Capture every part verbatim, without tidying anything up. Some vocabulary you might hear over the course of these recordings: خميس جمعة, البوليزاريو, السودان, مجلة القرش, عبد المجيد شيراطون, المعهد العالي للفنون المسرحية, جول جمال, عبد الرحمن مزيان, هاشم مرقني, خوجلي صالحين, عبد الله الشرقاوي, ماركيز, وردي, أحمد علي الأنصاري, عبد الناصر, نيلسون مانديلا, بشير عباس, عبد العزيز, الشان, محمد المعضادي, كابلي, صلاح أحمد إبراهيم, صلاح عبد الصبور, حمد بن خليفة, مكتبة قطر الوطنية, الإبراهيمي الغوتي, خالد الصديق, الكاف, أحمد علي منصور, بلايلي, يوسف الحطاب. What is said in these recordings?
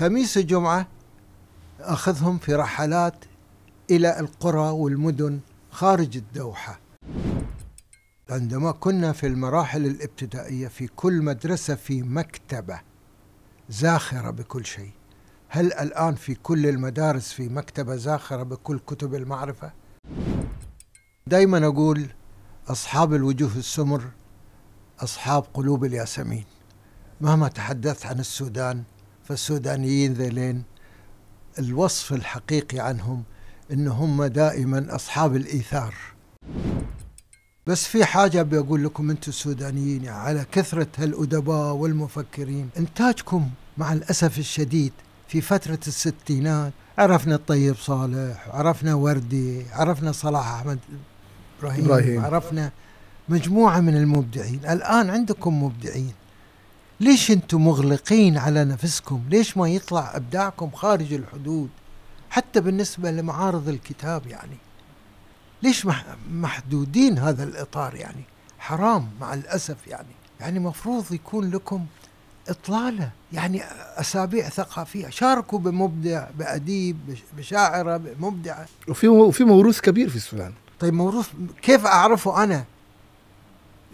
خميس جمعة أخذهم في رحلات إلى القرى والمدن خارج الدوحة. عندما كنا في المراحل الابتدائية في كل مدرسة في مكتبة زاخرة بكل شيء. هل الآن في كل المدارس في مكتبة زاخرة بكل كتب المعرفة؟ دايما أقول أصحاب الوجوه السمر أصحاب قلوب الياسمين. مهما تحدثت عن السودان فالسودانيين ذيلين الوصف الحقيقي عنهم إن هم دائما أصحاب الإيثار. بس في حاجة بقول لكم أنتم السودانيين على كثرة هالأدباء والمفكرين، إنتاجكم مع الأسف الشديد في فترة الستينات. عرفنا الطيب صالح، عرفنا وردي، عرفنا صلاح أحمد إبراهيم, إبراهيم عرفنا مجموعة من المبدعين. الآن عندكم مبدعين، ليش أنتم مغلقين على نفسكم؟ ليش ما يطلع إبداعكم خارج الحدود حتى بالنسبة لمعارض الكتاب؟ يعني ليش محدودين هذا الإطار؟ يعني حرام مع الأسف. يعني يعني مفروض يكون لكم إطلالة، يعني أسابيع ثقافية، شاركوا بمبدع، بأديب، بشاعرة، بمبدعة. وفي وفي موروث كبير في السودان. طيب موروث كيف أعرفه أنا؟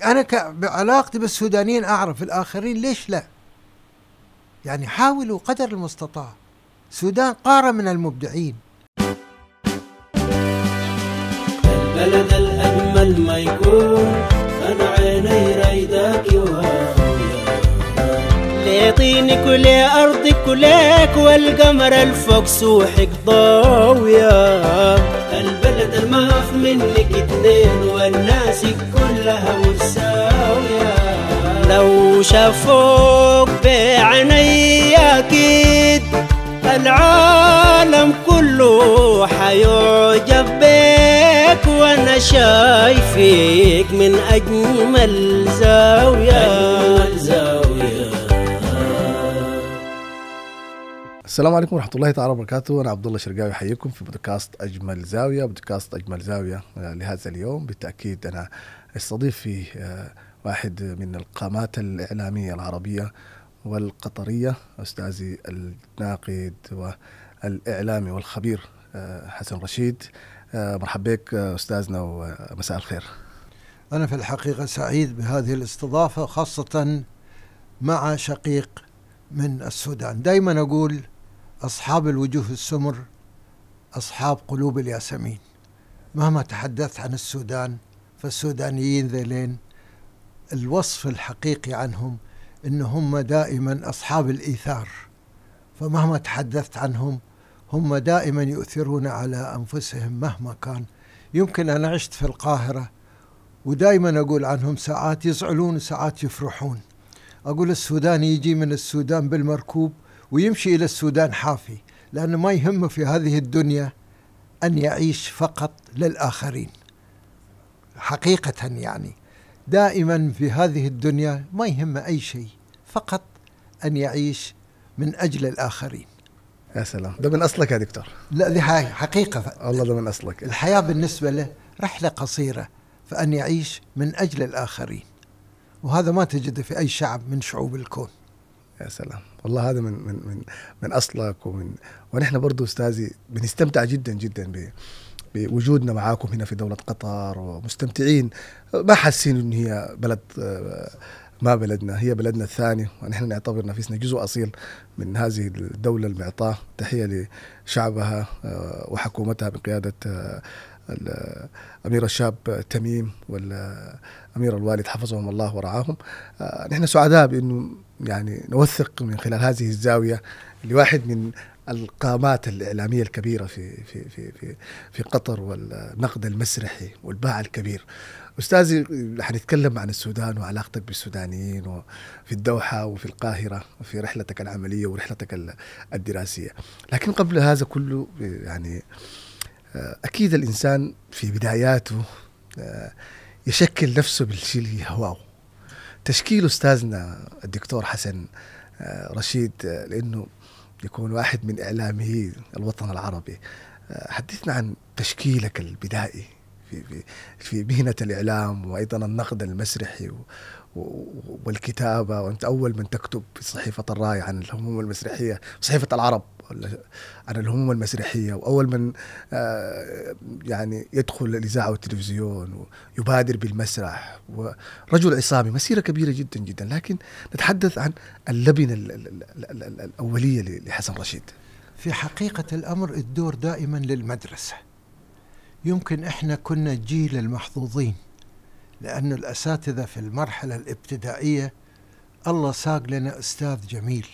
أنا بعلاقتي بالسودانيين أعرف، الآخرين ليش لا؟ يعني حاولوا قدر المستطاع. السودان قارة من المبدعين. البلد الأجمل ما يكون، أنا عيني رايداك ليه طينك وليه أرضك وليك والقمر الفوق سوحك ضاوية. البلد الماف منك اتنين والناس كلها مساوية، لو شافوك بعيني أكيد العالم كله حيعجب بيك، وانا شايفك من أجمل زاوية. أجمل زاوية. السلام عليكم ورحمة الله تعالى وبركاته، أنا عبد الله الشرقاوي أحييكم في بودكاست أجمل زاوية، بودكاست أجمل زاوية لهذا اليوم. بالتأكيد أنا استضيف فيه واحد من القامات الإعلامية العربية والقطرية، أستاذي الناقد والإعلامي والخبير حسن رشيد. مرحبا بك أستاذنا ومساء الخير. أنا في الحقيقة سعيد بهذه الاستضافة، خاصة مع شقيق من السودان. دايما أقول أصحاب الوجوه السمر أصحاب قلوب الياسمين. مهما تحدثت عن السودان فالسودانيين ذيلين الوصف الحقيقي عنهم إن هم دائما أصحاب الإيثار، فمهما تحدثت عنهم هم دائما يؤثرون على أنفسهم مهما كان. يمكن أنا عشت في القاهرة ودائما أقول عنهم ساعات يزعلون وساعات يفرحون. أقول السوداني يجي من السودان بالمركوب ويمشي إلى السودان حافي، لأنه ما يهمه في هذه الدنيا أن يعيش فقط للآخرين حقيقة. يعني دائما في هذه الدنيا ما يهم أي شيء، فقط أن يعيش من أجل الآخرين. يا سلام، ده من أصلك يا دكتور. لا دي حقيقة والله، ده من أصلك. الحياة بالنسبة له رحلة قصيرة، فأن يعيش من أجل الآخرين، وهذا ما تجده في أي شعب من شعوب الكون. يا سلام والله، هذا من من من, من أصلك. ومن ونحن برضو أستاذي بنستمتع جدا جدا ب بوجودنا معاكم هنا في دولة قطر، ومستمتعين ما حاسين إن هي بلد ما بلدنا، هي بلدنا الثاني، ونحن نعتبر نفسنا جزء أصيل من هذه الدولة المعطاة. تحية لشعبها وحكومتها بقيادة الأمير الشاب تميم والأمير الوالد حفظهم الله ورعاهم. نحن سعداء بأنه يعني نوثق من خلال هذه الزاوية لواحد من القامات الإعلامية الكبيرة في في في في في قطر والنقد المسرحي والباع الكبير. أستاذي حنتكلم عن السودان وعلاقتك بالسودانيين وفي الدوحة وفي القاهرة وفي رحلتك العملية ورحلتك الدراسية، لكن قبل هذا كله يعني أكيد الإنسان في بداياته يشكل نفسه بالشيء اللي هواه. تشكيل أستاذنا الدكتور حسن رشيد لأنه يكون واحد من إعلاميي الوطن العربي، حدثنا عن تشكيلك البدائي في في في في مهنة الإعلام وأيضا النقد المسرحي والكتابة، وأنت أول من تكتب في صحيفة الرأي عن الهموم المسرحية، صحيفة العرب عن الهموم المسرحية، وأول من يعني يدخل الإذاعة والتلفزيون ويبادر بالمسرح، ورجل عصامي، مسيرة كبيرة جدا جدا. لكن نتحدث عن اللبنة الأولية لحسن رشيد. في حقيقة الأمر الدور دائما للمدرسة. يمكن إحنا كنا جيل المحظوظين، لأن الأساتذة في المرحلة الابتدائية الله ساق لنا أستاذ جميل.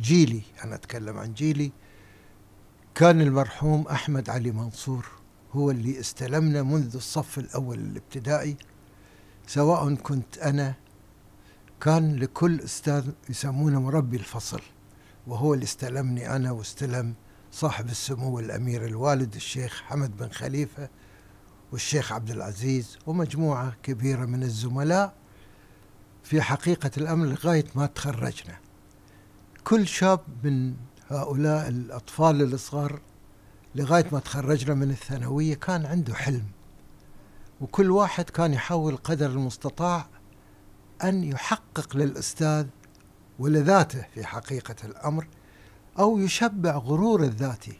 جيلي، أنا أتكلم عن جيلي، كان المرحوم أحمد علي منصور هو اللي استلمنا منذ الصف الأول الابتدائي، سواء كنت أنا، كان لكل أستاذ يسمونه مربي الفصل، وهو اللي استلمني أنا واستلم صاحب السمو الأمير الوالد الشيخ حمد بن خليفة والشيخ عبد العزيز ومجموعة كبيرة من الزملاء. في حقيقة الأمر لغاية ما تخرجنا كل شاب من هؤلاء الأطفال الصغار لغاية ما تخرجنا من الثانوية كان عنده حلم، وكل واحد كان يحاول قدر المستطاع أن يحقق للأستاذ ولذاته في حقيقة الأمر، أو يشبع غرور الذاتي.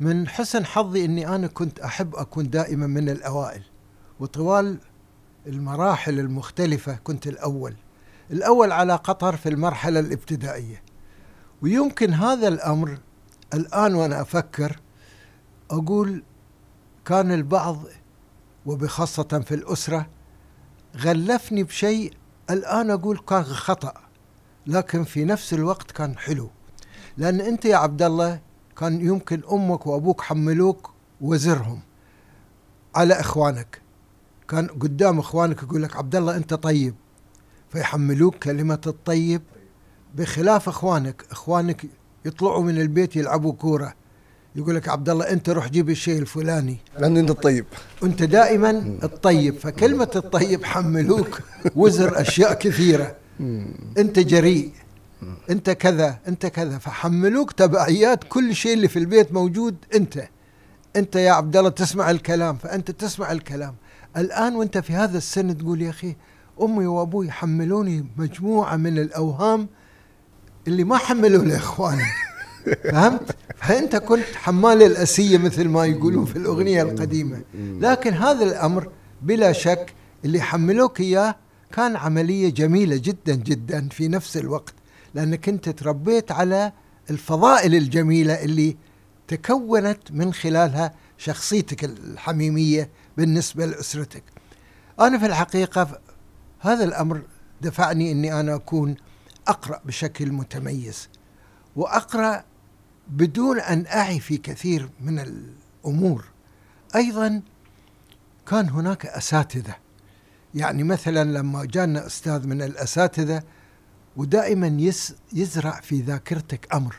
من حسن حظي أني أنا كنت أحب أكون دائما من الأوائل، وطوال المراحل المختلفة كنت الأول الأول على قطر في المرحلة الابتدائية. ويمكن هذا الأمر الآن وأنا أفكر أقول كان البعض وبخاصة في الأسرة غلفني بشيء الآن أقول كان خطأ، لكن في نفس الوقت كان حلو. لأن أنت يا عبد الله كان يمكن أمك وأبوك حملوك وزرهم على إخوانك، كان قدام إخوانك يقول لك عبد الله أنت طيب، فيحملوك كلمة الطيب، بخلاف إخوانك إخوانك يطلعوا من البيت يلعبوا كورة يقول لك عبد الله أنت روح جيب الشيء الفلاني لأن أنت الطيب، أنت دائما الطيب. فكلمة الطيب حملوك وزر أشياء كثيرة، أنت جريء، أنت كذا، أنت كذا، فحملوك تبعيات كل شيء اللي في البيت موجود. أنت أنت يا عبد الله تسمع الكلام، فأنت تسمع الكلام. الآن وأنت في هذا السن تقول يا أخي أمي وأبوي حملوني مجموعة من الأوهام اللي ما حملوا لإخواني، فهمت؟ فأنت كنت حمال الأسية مثل ما يقولون في الأغنية القديمة. لكن هذا الأمر بلا شك اللي حملوك إياه كان عملية جميلة جدا جدا في نفس الوقت، لأنك أنت تربيت على الفضائل الجميلة اللي تكونت من خلالها شخصيتك الحميمية بالنسبة لأسرتك. أنا في الحقيقة هذا الأمر دفعني أني أنا أكون أقرأ بشكل متميز، وأقرأ بدون أن أعي في كثير من الأمور. أيضا كان هناك أساتذة، يعني مثلا لما جانا أستاذ من الأساتذة ودائما يزرع في ذاكرتك أمر،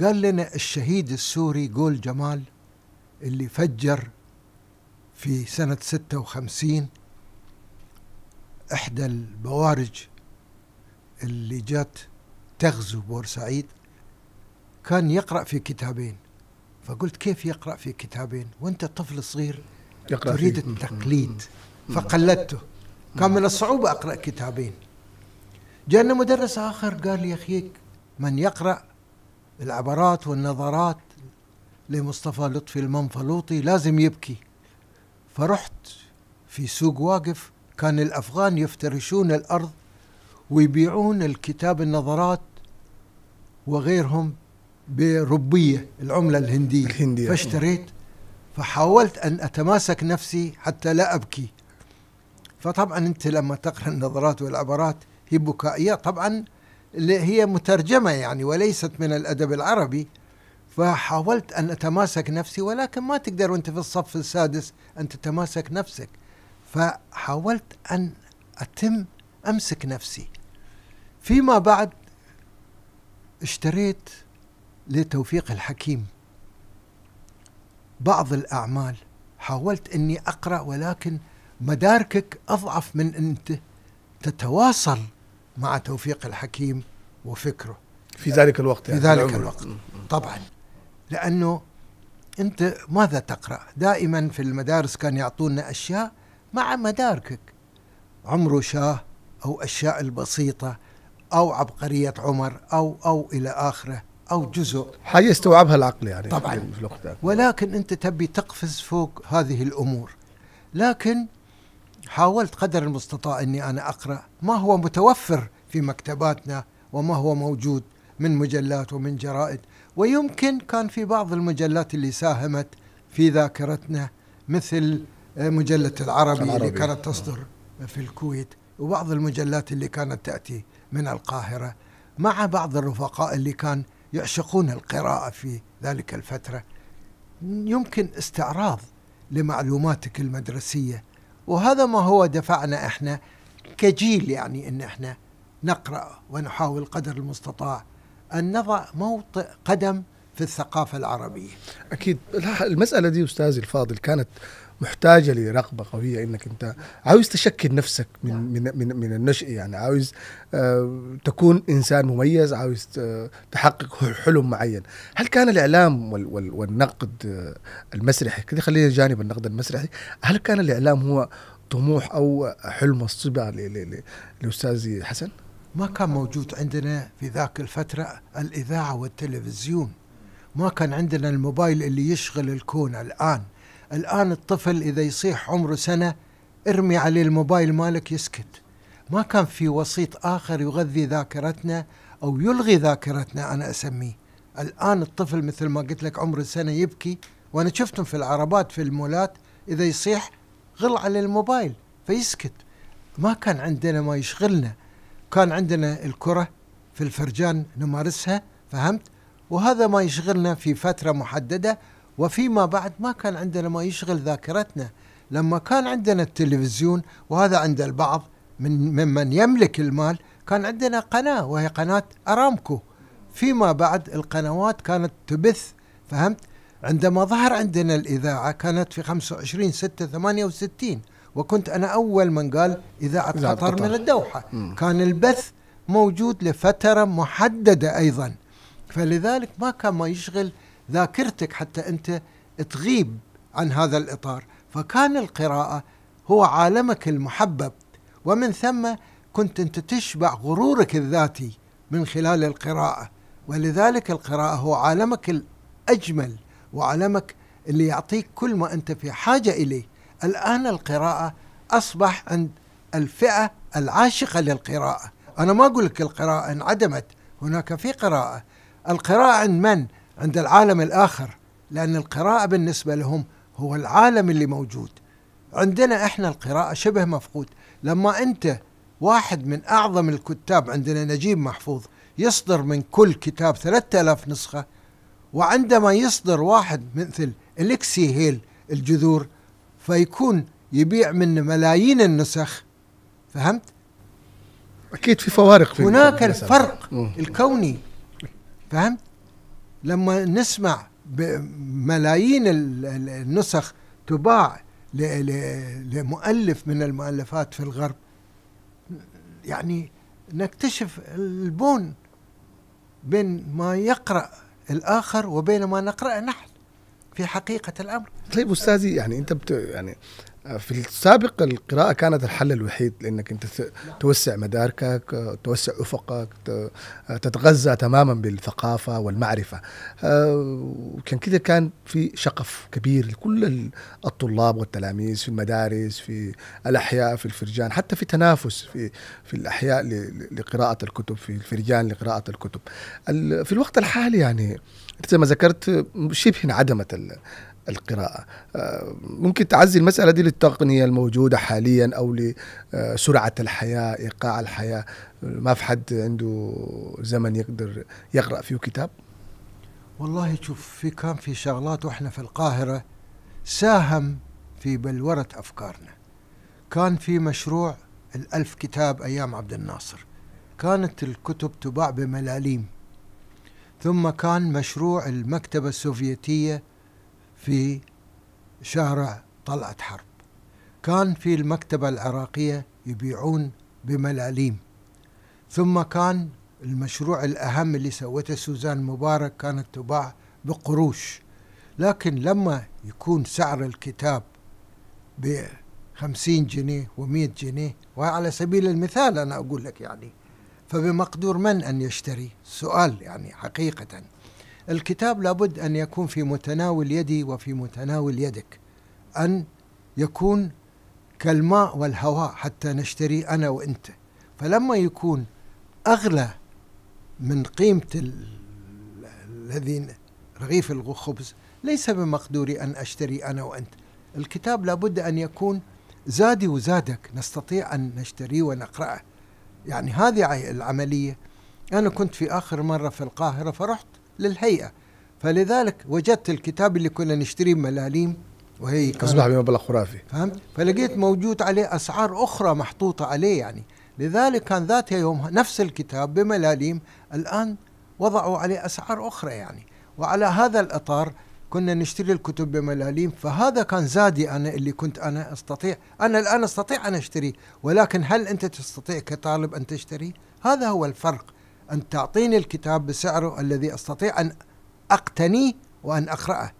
قال لنا الشهيد السوري جول جمال اللي فجر في سنة ستة وخمسين إحدى البوارج اللي جات تغزو بورسعيد، كان يقرأ في كتابين. فقلت كيف يقرأ في كتابين وأنت طفل صغير تريد التقليد؟ فقلدته، كان من الصعوبة أقرأ كتابين. جاءنا مدرس آخر قال لي يا أخي من يقرأ العبرات والنظرات لمصطفى لطفي المنفلوطي لازم يبكي. فرحت في سوق واقف، كان الأفغان يفترشون الأرض ويبيعون الكتاب النظرات وغيرهم بربية، العملة الهندية، الهندية. فاشتريت، فحاولت أن أتماسك نفسي حتى لا أبكي. فطبعا أنت لما تقرأ النظرات والعبرات هي بكائية طبعا، اللي هي مترجمة يعني وليست من الأدب العربي، فحاولت أن أتماسك نفسي، ولكن ما تقدر وأنت في الصف السادس أن تتماسك نفسك. فحاولت أن أتم أمسك نفسي. فيما بعد اشتريت لتوفيق الحكيم بعض الأعمال، حاولت أني أقرأ، ولكن مداركك أضعف من أنت تتواصل مع توفيق الحكيم وفكره في ذلك الوقت، يعني في ذلك الوقت طبعا، لأنه أنت ماذا تقرأ؟ دائما في المدارس كان يعطونا أشياء مع مداركك، عمر شاه أو أشياء البسيطة أو عبقرية عمر أو أو إلى آخره، أو جزء حاجة يستوعبها العقل يعني طبعا، ولكن أنت تبي تقفز فوق هذه الأمور. لكن حاولت قدر المستطاع أني أنا أقرأ ما هو متوفر في مكتباتنا وما هو موجود من مجلات ومن جرائد، ويمكن كان في بعض المجلات اللي ساهمت في ذاكرتنا مثل مجلة العربي, العربي. اللي كانت تصدر في الكويت، وبعض المجلات اللي كانت تأتي من القاهرة، مع بعض الرفقاء اللي كان يعشقون القراءة في ذلك الفترة. يمكن استعراض لمعلوماتك المدرسية، وهذا ما هو دفعنا احنا كجيل يعني ان احنا نقرأ ونحاول قدر المستطاع أن نضع موطئ قدم في الثقافة العربية. أكيد المسألة دي أستاذي الفاضل كانت محتاجة لرغبة قوية، إنك أنت عاوز تشكل نفسك من نعم. من من, من النشء، يعني عاوز آه تكون إنسان مميز، عاوز آه تحقق حلم معين. هل كان الإعلام وال وال والنقد آه المسرحي كده، خلينا جانب النقد المسرحي، هل كان الإعلام هو طموح أو حلم الصبا لأستاذي حسن؟ ما كان موجود عندنا في ذاك الفترة الإذاعة والتلفزيون، ما كان عندنا الموبايل اللي يشغل الكون الآن. الآن الطفل إذا يصيح عمره سنة ارمي عليه الموبايل مالك يسكت. ما كان في وسيط آخر يغذي ذاكرتنا أو يلغي ذاكرتنا أنا أسميه. الآن الطفل مثل ما قلت لك عمره سنة يبكي، وأنا شفتهم في العربات في المولات إذا يصيح غل على الموبايل فيسكت. ما كان عندنا ما يشغلنا، كان عندنا الكرة في الفرجان نمارسها، فهمت؟ وهذا ما يشغلنا في فترة محددة، وفيما بعد ما كان عندنا ما يشغل ذاكرتنا. لما كان عندنا التلفزيون، وهذا عند البعض من ممن يملك المال، كان عندنا قناة وهي قناة أرامكو، فيما بعد القنوات كانت تبث، فهمت؟ عندما ظهر عندنا الإذاعة كانت في خمسة وعشرين ستة ثمانية وستين، وكنت أنا أول من قال إذاعة قطر, قطر من الدوحة. مم. كان البث موجود لفترة محددة أيضا، فلذلك ما كان ما يشغل ذاكرتك حتى أنت تغيب عن هذا الإطار. فكان القراءة هو عالمك المحبب، ومن ثم كنت أنت تشبع غرورك الذاتي من خلال القراءة، ولذلك القراءة هو عالمك الأجمل وعالمك اللي يعطيك كل ما أنت في حاجة إليه. الآن القراءة أصبح عند الفئة العاشقة للقراءة. أنا ما أقول لك القراءة انعدمت، هناك في قراءة. القراءة عند من؟ عند العالم الآخر، لأن القراءة بالنسبة لهم هو العالم اللي موجود. عندنا إحنا القراءة شبه مفقود. لما أنت واحد من أعظم الكتاب عندنا نجيب محفوظ يصدر من كل كتاب ثلاثة آلاف نسخة، وعندما يصدر واحد مثل أليكسي هيل الجذور فيكون يبيع من ملايين النسخ، فهمت؟ أكيد في فوارق في هناك الفرق الكوني، فهمت؟ لما نسمع بملايين النسخ تباع لمؤلف من المؤلفات في الغرب، يعني نكتشف البون بين ما يقرأ الآخر وبين ما نقرأ نحن في حقيقة الأمر. طيب أستاذي، يعني أنت بت... يعني في السابق القراءة كانت الحل الوحيد، لأنك أنت توسع مداركك، توسع أفقك، تتغذى تماما بالثقافة والمعرفة. كان كده كان في شغف كبير لكل الطلاب والتلاميذ في المدارس، في الأحياء، في الفرجان، حتى في تنافس في في الأحياء لقراءة الكتب، في الفرجان لقراءة الكتب. في الوقت الحالي يعني أنت زي ما ذكرت شبه انعدمت القراءة. ممكن تعزي المسألة دي للتقنية الموجودة حاليا أو لسرعة الحياة، إيقاع الحياة، ما في حد عنده زمن يقدر يقرأ فيه كتاب؟ والله شوف، في كان في شغلات وإحنا في القاهرة ساهم في بلورة أفكارنا. كان في مشروع الألف كتاب أيام عبد الناصر، كانت الكتب تباع بملاليم. ثم كان مشروع المكتبة السوفيتية في شارع طلعت حرب، كان في المكتبة العراقية يبيعون بملاليم. ثم كان المشروع الأهم اللي سوته سوزان مبارك كانت تباع بقروش. لكن لما يكون سعر الكتاب بخمسين جنيه ومئة جنيه، وعلى سبيل المثال أنا أقول لك يعني، فبمقدور من أن يشتري؟ سؤال يعني حقيقة. الكتاب لابد أن يكون في متناول يدي وفي متناول يدك، أن يكون كالماء والهواء حتى نشتري أنا وإنت. فلما يكون أغلى من قيمة ال... الذي رغيف الخبز، ليس بمقدوري أن أشتري أنا وأنت. الكتاب لابد أن يكون زادي وزادك، نستطيع أن نشتريه ونقرأه. يعني هذه العملية. أنا كنت في آخر مرة في القاهرة فرحت للهيئة، فلذلك وجدت الكتاب اللي كنا نشتريه بملاليم وهي أصبح بمبلغ خرافي، فهمت؟ فلقيت موجود عليه أسعار أخرى محطوطة عليه يعني. لذلك كان ذات يوم نفس الكتاب بملاليم الآن وضعوا عليه أسعار أخرى يعني. وعلى هذا الأطار كنا نشتري الكتب بملاليم، فهذا كان زادي أنا اللي كنت أنا أستطيع، أنا الآن أستطيع أن أشتري، ولكن هل أنت تستطيع كطالب أن تشتري؟ هذا هو الفرق، أن تعطيني الكتاب بسعره الذي أستطيع أن أقتنيه وأن أقرأه.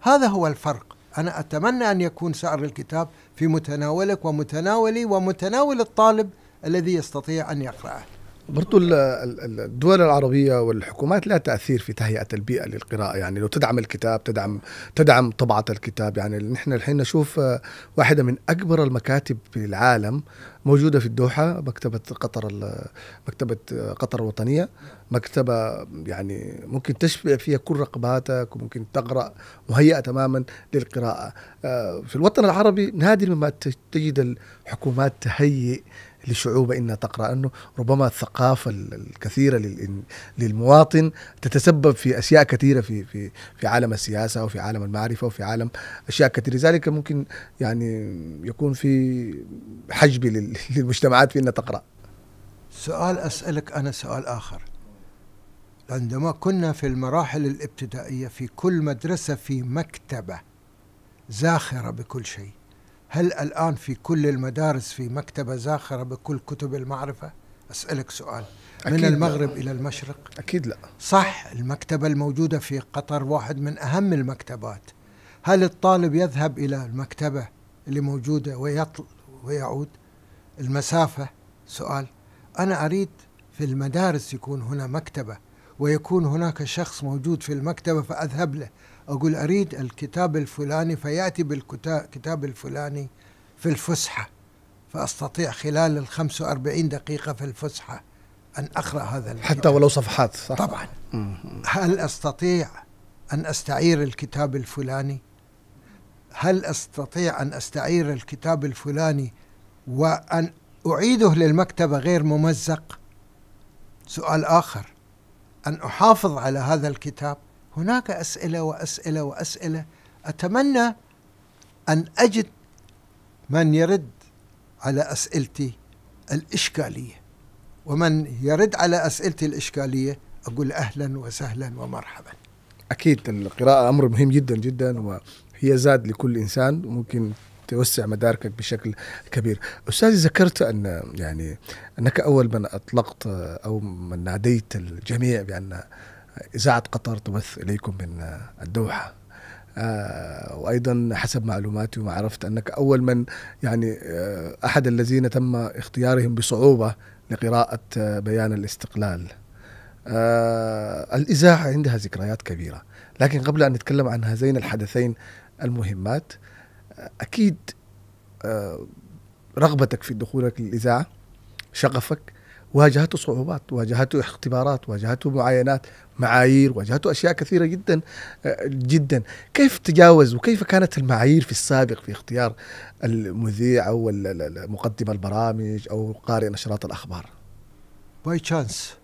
هذا هو الفرق. أنا أتمنى أن يكون سعر الكتاب في متناولك ومتناولي ومتناول الطالب الذي يستطيع أن يقرأه. برضو الدول العربية والحكومات لها تأثير في تهيئة البيئة للقراءة، يعني لو تدعم الكتاب تدعم تدعم طبعة الكتاب. يعني نحن الحين نشوف واحدة من أكبر المكاتب في العالم موجودة في الدوحة، مكتبة قطر مكتبة قطر الوطنية، مكتبة يعني ممكن تشبع فيها كل رغباتك وممكن تقرأ، مهيئة تماما للقراءة. في الوطن العربي نادر ما تجد الحكومات تهيئ لشعوبة إنها تقرأ، أنه ربما الثقافة الكثيرة للمواطن تتسبب في أشياء كثيرة في في في عالم السياسة وفي عالم المعرفة وفي عالم أشياء كثيرة، لذلك ممكن يعني يكون في حجب للمجتمعات في أنها تقرأ. سؤال أسألك أنا سؤال آخر. عندما كنا في المراحل الابتدائية في كل مدرسة في مكتبة زاخرة بكل شيء، هل الآن في كل المدارس في مكتبة زاخرة بكل كتب المعرفة؟ أسألك سؤال. من المغرب إلى المشرق؟ أكيد لا. صح، المكتبة الموجودة في قطر واحد من أهم المكتبات. هل الطالب يذهب إلى المكتبة اللي موجودة ويطل ويعود؟ المسافة سؤال. أنا أريد في المدارس يكون هنا مكتبة ويكون هناك شخص موجود في المكتبة فأذهب له، أقول أريد الكتاب الفلاني فيأتي بالكتاب الفلاني في الفسحة، فأستطيع خلال الخمس وأربعين دقيقة في الفسحة أن أقرأ هذا الكتاب حتى ولو صفحات، صح؟ طبعا. هل أستطيع أن أستعير الكتاب الفلاني؟ هل أستطيع أن أستعير الكتاب الفلاني وأن أعيده للمكتبة غير ممزق؟ سؤال آخر. أن أحافظ على هذا الكتاب؟ هناك أسئلة وأسئلة وأسئلة. أتمنى أن أجد من يرد على أسئلتي الإشكالية، ومن يرد على أسئلتي الإشكالية أقول أهلا وسهلا ومرحبا. أكيد القراءة أمر مهم جدا جدا، وهي زاد لكل إنسان وممكن توسع مداركك بشكل كبير. أستاذي، ذكرت أن يعني أنك أول من أطلقت أو من ناديت الجميع بأن إذاعة قطر تبث إليكم من الدوحة، آه وأيضا حسب معلوماتي وما عرفت أنك أول من يعني آه أحد الذين تم اختيارهم بصعوبة لقراءة آه بيان الاستقلال. آه الإذاعة عندها ذكريات كبيرة، لكن قبل أن نتكلم عن هذين الحدثين المهمات، آه أكيد آه رغبتك في دخولك للإذاعة، شغفك، واجهته صعوبات، واجهته اختبارات، واجهته معاينات، معايير، واجهته أشياء كثيرة جدا جدا. كيف تجاوز وكيف كانت المعايير في السابق في اختيار المذيع أو مقدم البرامج أو قارئ نشرات الأخبار؟ باي تشانس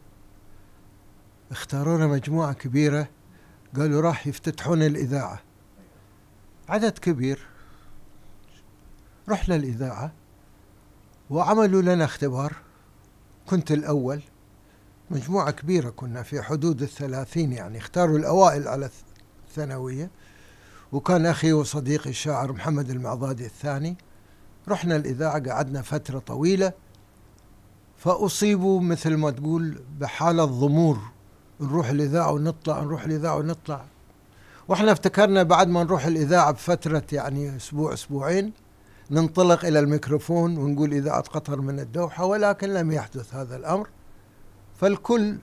اختارونا مجموعة كبيرة، قالوا راح يفتتحون الإذاعة، عدد كبير، رحنا الإذاعة وعملوا لنا اختبار. كنت الأول، مجموعة كبيرة كنا في حدود الثلاثين يعني، اختاروا الأوائل على الثانوية، وكان أخي وصديقي الشاعر محمد المعضادي الثاني. رحنا الإذاعة، قعدنا فترة طويلة، فأصيبوا مثل ما تقول بحالة ضمور، نروح الإذاعة ونطلع، نروح الإذاعة ونطلع، واحنا افتكرنا بعد ما نروح الاذاعه بفتره يعني اسبوع اسبوعين ننطلق الى الميكروفون ونقول اذاعه قطر من الدوحه، ولكن لم يحدث هذا الامر، فالكل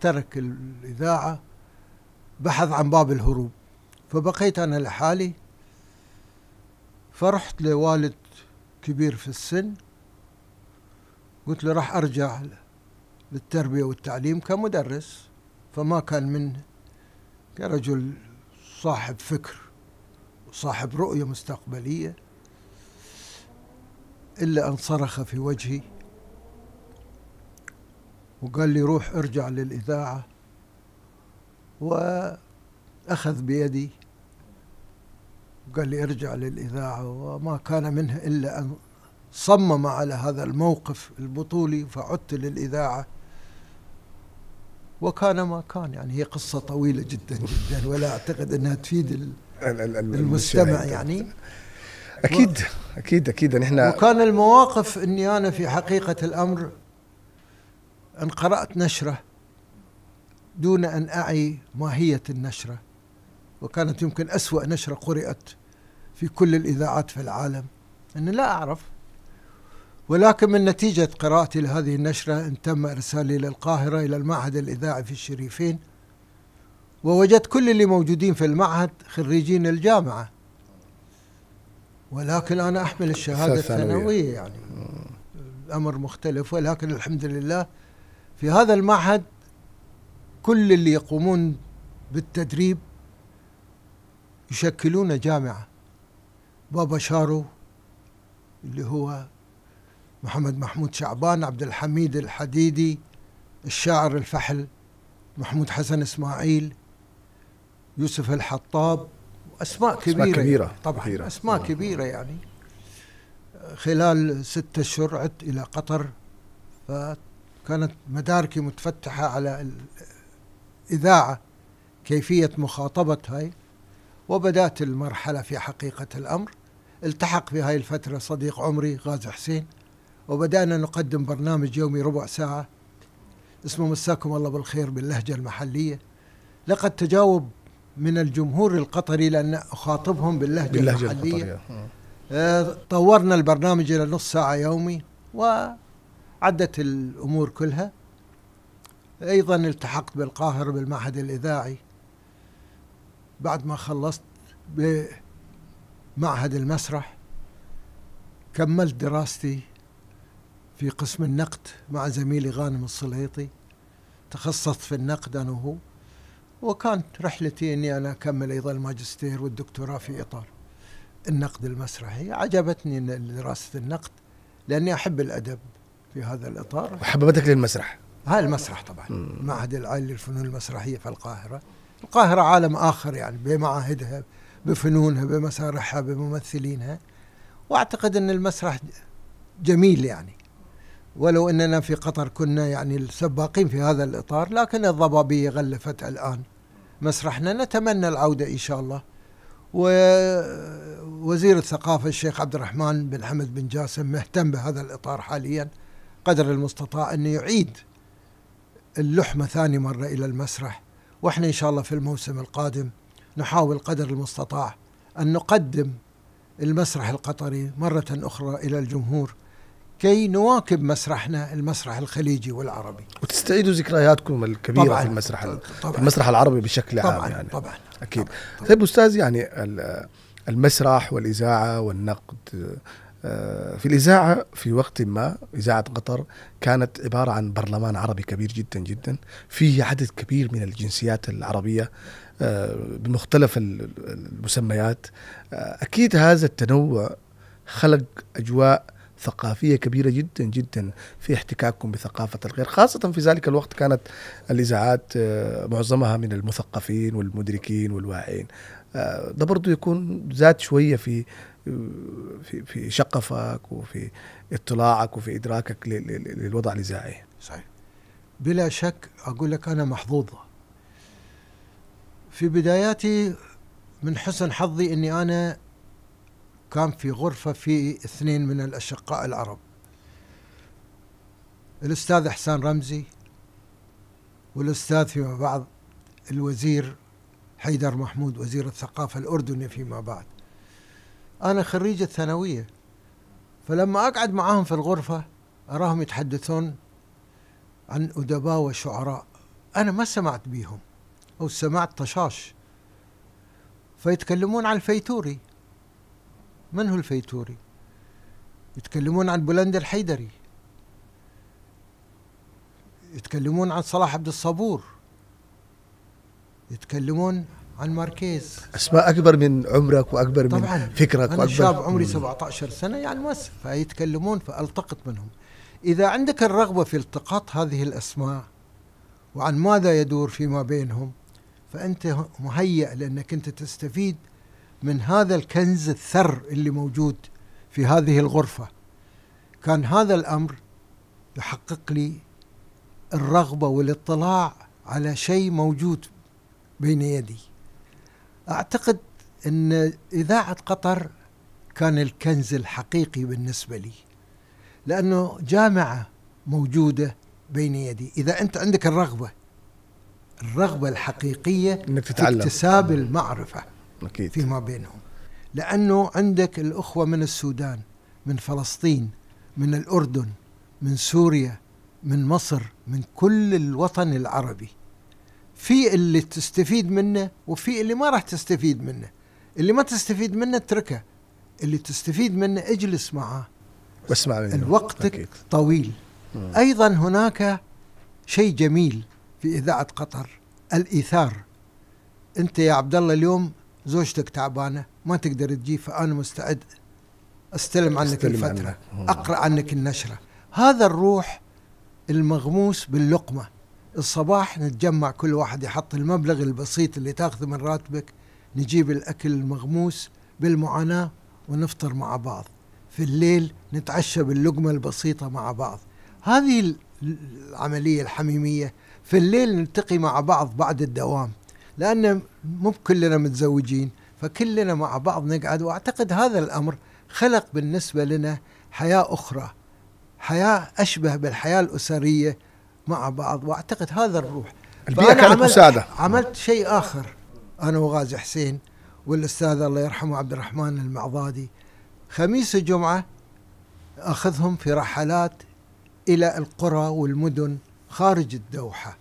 ترك الاذاعه بحث عن باب الهروب، فبقيت انا لحالي. فرحت لوالد كبير في السن قلت له راح ارجع للتربيه والتعليم كمدرس، فما كان منه كرجل صاحب فكر وصاحب رؤيه مستقبليه الا ان صرخ في وجهي وقال لي روح ارجع للاذاعه، واخذ بيدي وقال لي ارجع للاذاعه، وما كان منه الا ان صمم على هذا الموقف البطولي، فعدت للإذاعة وكان ما كان. يعني هي قصة طويلة جدا جدا ولا أعتقد أنها تفيد المستمع يعني. أكيد أكيد أكيد نحن وكان المواقف أني أنا في حقيقة الأمر أن قرأت نشرة دون أن أعي ماهية النشرة، وكانت يمكن أسوأ نشرة قرأت في كل الإذاعات في العالم، أني لا أعرف. ولكن من نتيجة قراءتي لهذه النشرة إن تم إرسالي إلى القاهرة إلى المعهد الإذاعي في الشريفين، ووجدت كل اللي موجودين في المعهد خريجين الجامعة، ولكن أنا أحمل الشهادة الثانوية. يعني الأمر مختلف، ولكن الحمد لله في هذا المعهد كل اللي يقومون بالتدريب يشكلون جامعة. بابا شارو اللي هو محمد محمود شعبان، عبد الحميد الحديدي، الشاعر الفحل محمود حسن إسماعيل، يوسف الحطاب، أسماء كبيرة, أسماء كبيرة طبعا كبيرة. أسماء كبيرة يعني. خلال ستة أشهر عدت إلى قطر، فكانت مداركي متفتحة على الإذاعة، كيفية مخاطبة هاي، وبدأت المرحلة في حقيقة الأمر. التحق في هاي الفترة صديق عمري غازي حسين، وبدأنا نقدم برنامج يومي ربع ساعة اسمه مساكم الله بالخير باللهجة المحلية. لقد تجاوب من الجمهور القطري لأن أخاطبهم باللهجة, باللهجة المحلية. آه طورنا البرنامج إلى نص ساعة يومي وعدت الأمور كلها. أيضا التحقت بالقاهرة بالمعهد الإذاعي بعد ما خلصت بمعهد المسرح. كملت دراستي في قسم النقد مع زميلي غانم الصليطي، تخصصت في النقد أنا وهو، وكانت رحلتي أني أنا أكمل أيضا الماجستير والدكتوراه في إطار النقد المسرحي. عجبتني دراسة النقد لأني أحب الأدب في هذا الإطار. وحببتك للمسرح؟ ها المسرح طبعا، المعهد العالي للفنون المسرحية في القاهرة. القاهرة عالم آخر يعني، بمعاهدها بفنونها بمسارحها بممثلينها، وأعتقد أن المسرح جميل يعني، ولو أننا في قطر كنا يعني السباقين في هذا الإطار، لكن الضبابية غلفت الآن مسرحنا. نتمنى العودة إن شاء الله. ووزير الثقافة الشيخ عبد الرحمن بن حمد بن جاسم مهتم بهذا الإطار حاليا قدر المستطاع أن يعيد اللحمة ثاني مرة إلى المسرح، وإحنا إن شاء الله في الموسم القادم نحاول قدر المستطاع أن نقدم المسرح القطري مرة أخرى إلى الجمهور كي نواكب مسرحنا المسرح الخليجي والعربي. وتستعيدوا ذكرياتكم الكبيرة في المسرح في المسرح العربي بشكل عام طبعاً يعني. طبعا اكيد. طبعاً طبعاً. طيب استاذ، يعني المسرح والإذاعة والنقد، في الإذاعة في وقت ما إذاعة قطر كانت عبارة عن برلمان عربي كبير جدا جدا، فيه عدد كبير من الجنسيات العربية بمختلف المسميات. اكيد هذا التنوع خلق أجواء ثقافية كبيرة جدا جدا في احتكاككم بثقافة الغير، خاصة في ذلك الوقت كانت الإذاعات معظمها من المثقفين والمدركين والواعين. ده برضو يكون زاد شوية في في في شقفك وفي اطلاعك وفي إدراكك للوضع الإذاعي. صحيح بلا شك. أقول لك أنا محظوظة في بداياتي، من حسن حظي أني أنا كان في غرفة في اثنين من الأشقاء العرب، الأستاذ حسان رمزي والأستاذ فيما بعد الوزير حيدر محمود وزير الثقافة الأردني فيما بعد. أنا خريج الثانوية، فلما أقعد معهم في الغرفة أراهم يتحدثون عن أدباء وشعراء، أنا ما سمعت بيهم أو سمعت طشاش. فيتكلمون عن الفيتوري، من هو الفيتوري؟ يتكلمون عن بلند الحيدري، يتكلمون عن صلاح عبد الصبور، يتكلمون عن ماركيز. اسماء اكبر من عمرك واكبر طبعاً من فكرك واكبر. طبعا انا شاب عمري سبعة عشر سنه يعني مس، فيتكلمون فالتقط منهم. اذا عندك الرغبه في التقاط هذه الاسماء وعن ماذا يدور فيما بينهم، فانت مهيئ لانك انت تستفيد من هذا الكنز الثر اللي موجود في هذه الغرفه. كان هذا الامر يحقق لي الرغبه والاطلاع على شيء موجود بين يدي. أعتقد أن إذاعة قطر كان الكنز الحقيقي بالنسبة لي، لأنه جامعة موجودة بين يدي. إذا أنت عندك الرغبة الرغبة الحقيقية إنك تتعلم، اكتساب المعرفة أكيد فيما بينهم، لأنه عندك الأخوة من السودان، من فلسطين، من الأردن، من سوريا، من مصر، من كل الوطن العربي. في اللي تستفيد منه وفي اللي ما راح تستفيد منه. اللي ما تستفيد منه اتركه، اللي تستفيد منه اجلس معاه واسمع منه، الوقت طويل. مم. ايضا هناك شيء جميل في اذاعه قطر، الايثار. انت يا عبد الله اليوم زوجتك تعبانه ما تقدر تجي، فانا مستعد استلم عنك استلم الفتره، عنك. اقرا عنك النشره. هذا الروح المغموس باللقمه. الصباح نتجمع كل واحد يحط المبلغ البسيط اللي تاخذه من راتبك، نجيب الأكل المغموس بالمعاناة ونفطر مع بعض. في الليل نتعشى باللقمة البسيطة مع بعض. هذه العملية الحميمية. في الليل نلتقي مع بعض بعد الدوام، لأن مو كلنا متزوجين، فكلنا مع بعض نقعد. وأعتقد هذا الأمر خلق بالنسبة لنا حياة أخرى، حياة أشبه بالحياة الأسرية مع بعض. واعتقد هذا الروح البيئة كانت عملت مساعدة. عملت شيء آخر أنا وغازي حسين والأستاذ الله يرحمه عبد الرحمن المعضادي. خميس جمعة أخذهم في رحلات إلى القرى والمدن خارج الدوحة،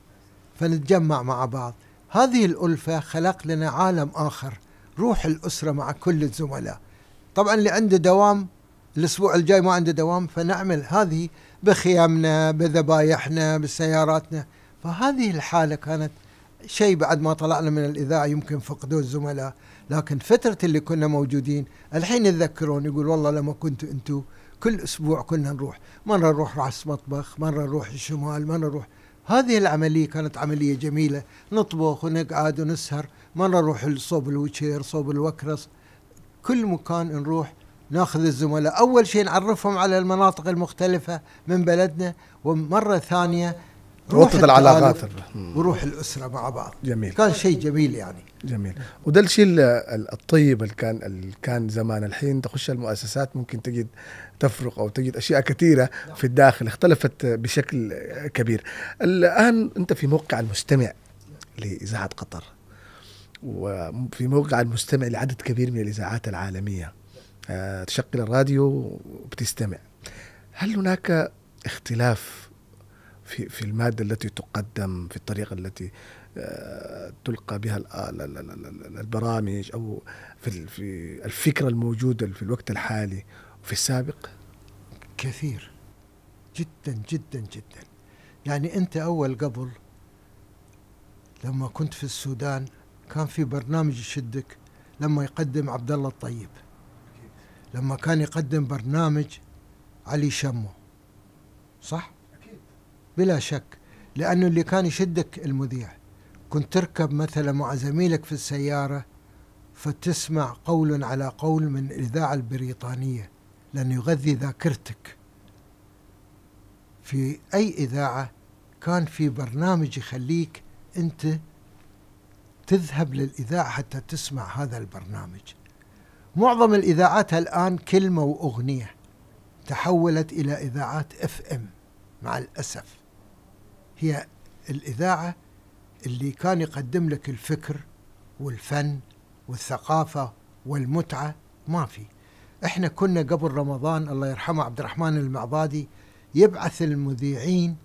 فنتجمع مع بعض. هذه الألفة خلق لنا عالم آخر، روح الأسرة مع كل الزملاء. طبعا اللي عنده دوام الأسبوع الجاي ما عنده دوام، فنعمل هذه بخيامنا بذبايحنا بسياراتنا. فهذه الحالة كانت شيء بعد ما طلعنا من الإذاعة يمكن فقدوه الزملاء، لكن فترة اللي كنا موجودين الحين يتذكرون، يقول والله لما كنتوا انتوا كل أسبوع كنا نروح، مرة نروح رأس مطبخ، مرة نروح الشمال، مرة نروح. هذه العملية كانت عملية جميلة، نطبخ ونقعد ونسهر، مرة نروح صوب الوتشير صوب الوكرس، كل مكان نروح ناخذ الزملاء. أول شيء نعرفهم على المناطق المختلفة من بلدنا، ومرة ثانية روح العلاقات وروح الأسرة مع بعض. جميل. كان شيء جميل يعني. جميل. وده الشيء الطيب اللي كان اللي كان زمان. الحين تخش المؤسسات ممكن تجد تفرق أو تجد أشياء كثيرة في الداخل اختلفت بشكل كبير. الآن أنت في موقع المستمع لإذاعة قطر، وفي موقع المستمع لعدد كبير من الإذاعات العالمية. تشغل الراديو وبتستمع. هل هناك اختلاف في في المادة التي تقدم، في الطريقة التي تلقى بها البرامج، أو في في الفكرة الموجودة في الوقت الحالي وفي السابق؟ كثير جدا جدا جدا. يعني أنت أول قبل لما كنت في السودان كان في برنامج يشدك لما يقدم عبد الله الطيب، لما كان يقدم برنامج علي شمو، صح؟ أكيد بلا شك، لأنه اللي كان يشدك المذيع. كنت تركب مثلا مع زميلك في السيارة فتسمع قول على قول من الإذاعة البريطانية، لأنه يغذي ذاكرتك. في أي إذاعة كان في برنامج يخليك أنت تذهب للإذاعة حتى تسمع هذا البرنامج. معظم الإذاعات الآن كلمة وأغنية، تحولت إلى إذاعات اف ام مع الأسف. هي الإذاعة اللي كان يقدم لك الفكر والفن والثقافة والمتعة ما في. احنا كنا قبل رمضان الله يرحمه عبد الرحمن المعضادي يبعث المذيعين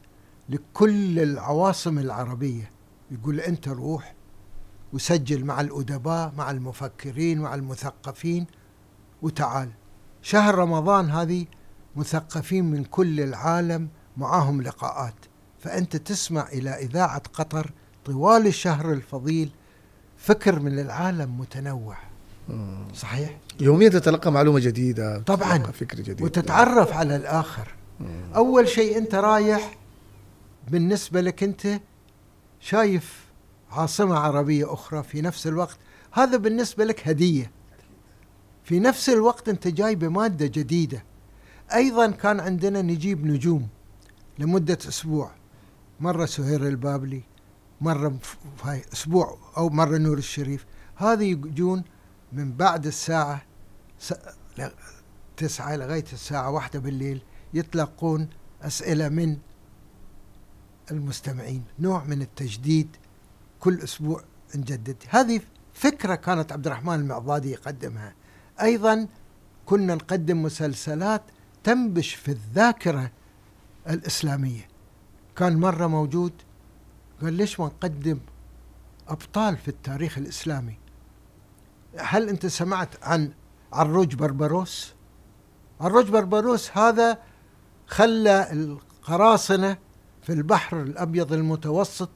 لكل العواصم العربية، يقول انت روح وسجل مع الأدباء مع المفكرين مع المثقفين وتعال. شهر رمضان هذه مثقفين من كل العالم معاهم لقاءات، فأنت تسمع إلى إذاعة قطر طوال الشهر الفضيل فكر من العالم متنوع. صحيح؟ يوميا تتلقى معلومة جديدة طبعا، فكر جديد، وتتعرف على الآخر. مم. أول شيء أنت رايح بالنسبة لك أنت شايف عاصمة عربية أخرى في نفس الوقت، هذا بالنسبة لك هدية، في نفس الوقت أنت جاي بمادة جديدة. أيضا كان عندنا نجيب نجوم لمدة أسبوع، مرة سهير البابلي، مرة أسبوع، أو مرة نور الشريف. هذه يجون من بعد الساعة تسعة لغاية الساعة واحدة بالليل، يتلقون أسئلة من المستمعين، نوع من التجديد، كل أسبوع نجدد. هذه فكرة كانت عبد الرحمن المعضادي يقدمها. أيضا كنا نقدم مسلسلات تنبش في الذاكرة الإسلامية. كان مرة موجود قال ليش ما نقدم أبطال في التاريخ الإسلامي؟ هل أنت سمعت عن عروج بربروس؟ عروج بربروس هذا خلى القراصنة في البحر الأبيض المتوسط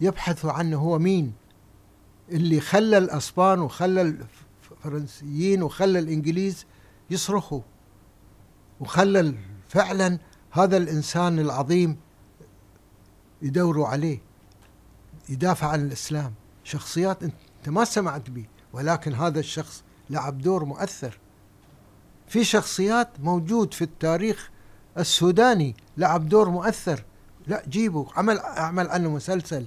يبحثوا عنه، هو مين اللي خلى الأسبان وخلى الفرنسيين وخلى الإنجليز يصرخوا، وخلى فعلا هذا الإنسان العظيم يدوروا عليه، يدافع عن الإسلام. شخصيات أنت ما سمعت به، ولكن هذا الشخص لعب دور مؤثر. في شخصيات موجود في التاريخ السوداني لعب دور مؤثر، لا جيبه عمل أعمل عنه مسلسل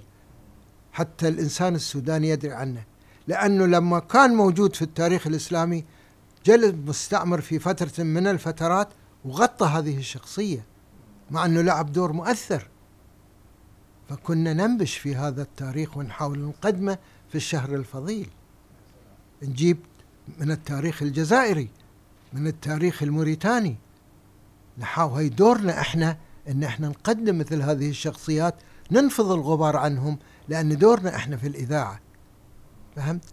حتى الإنسان السوداني يدري عنه، لأنه لما كان موجود في التاريخ الإسلامي جلب مستعمر في فترة من الفترات وغطى هذه الشخصية مع أنه لعب دور مؤثر. فكنا ننبش في هذا التاريخ ونحاول نقدمه في الشهر الفضيل. نجيب من التاريخ الجزائري، من التاريخ الموريتاني، نحاول، هي دورنا احنا ان احنا نقدم مثل هذه الشخصيات، ننفض الغبار عنهم، لأن دورنا احنا في الإذاعة. فهمت؟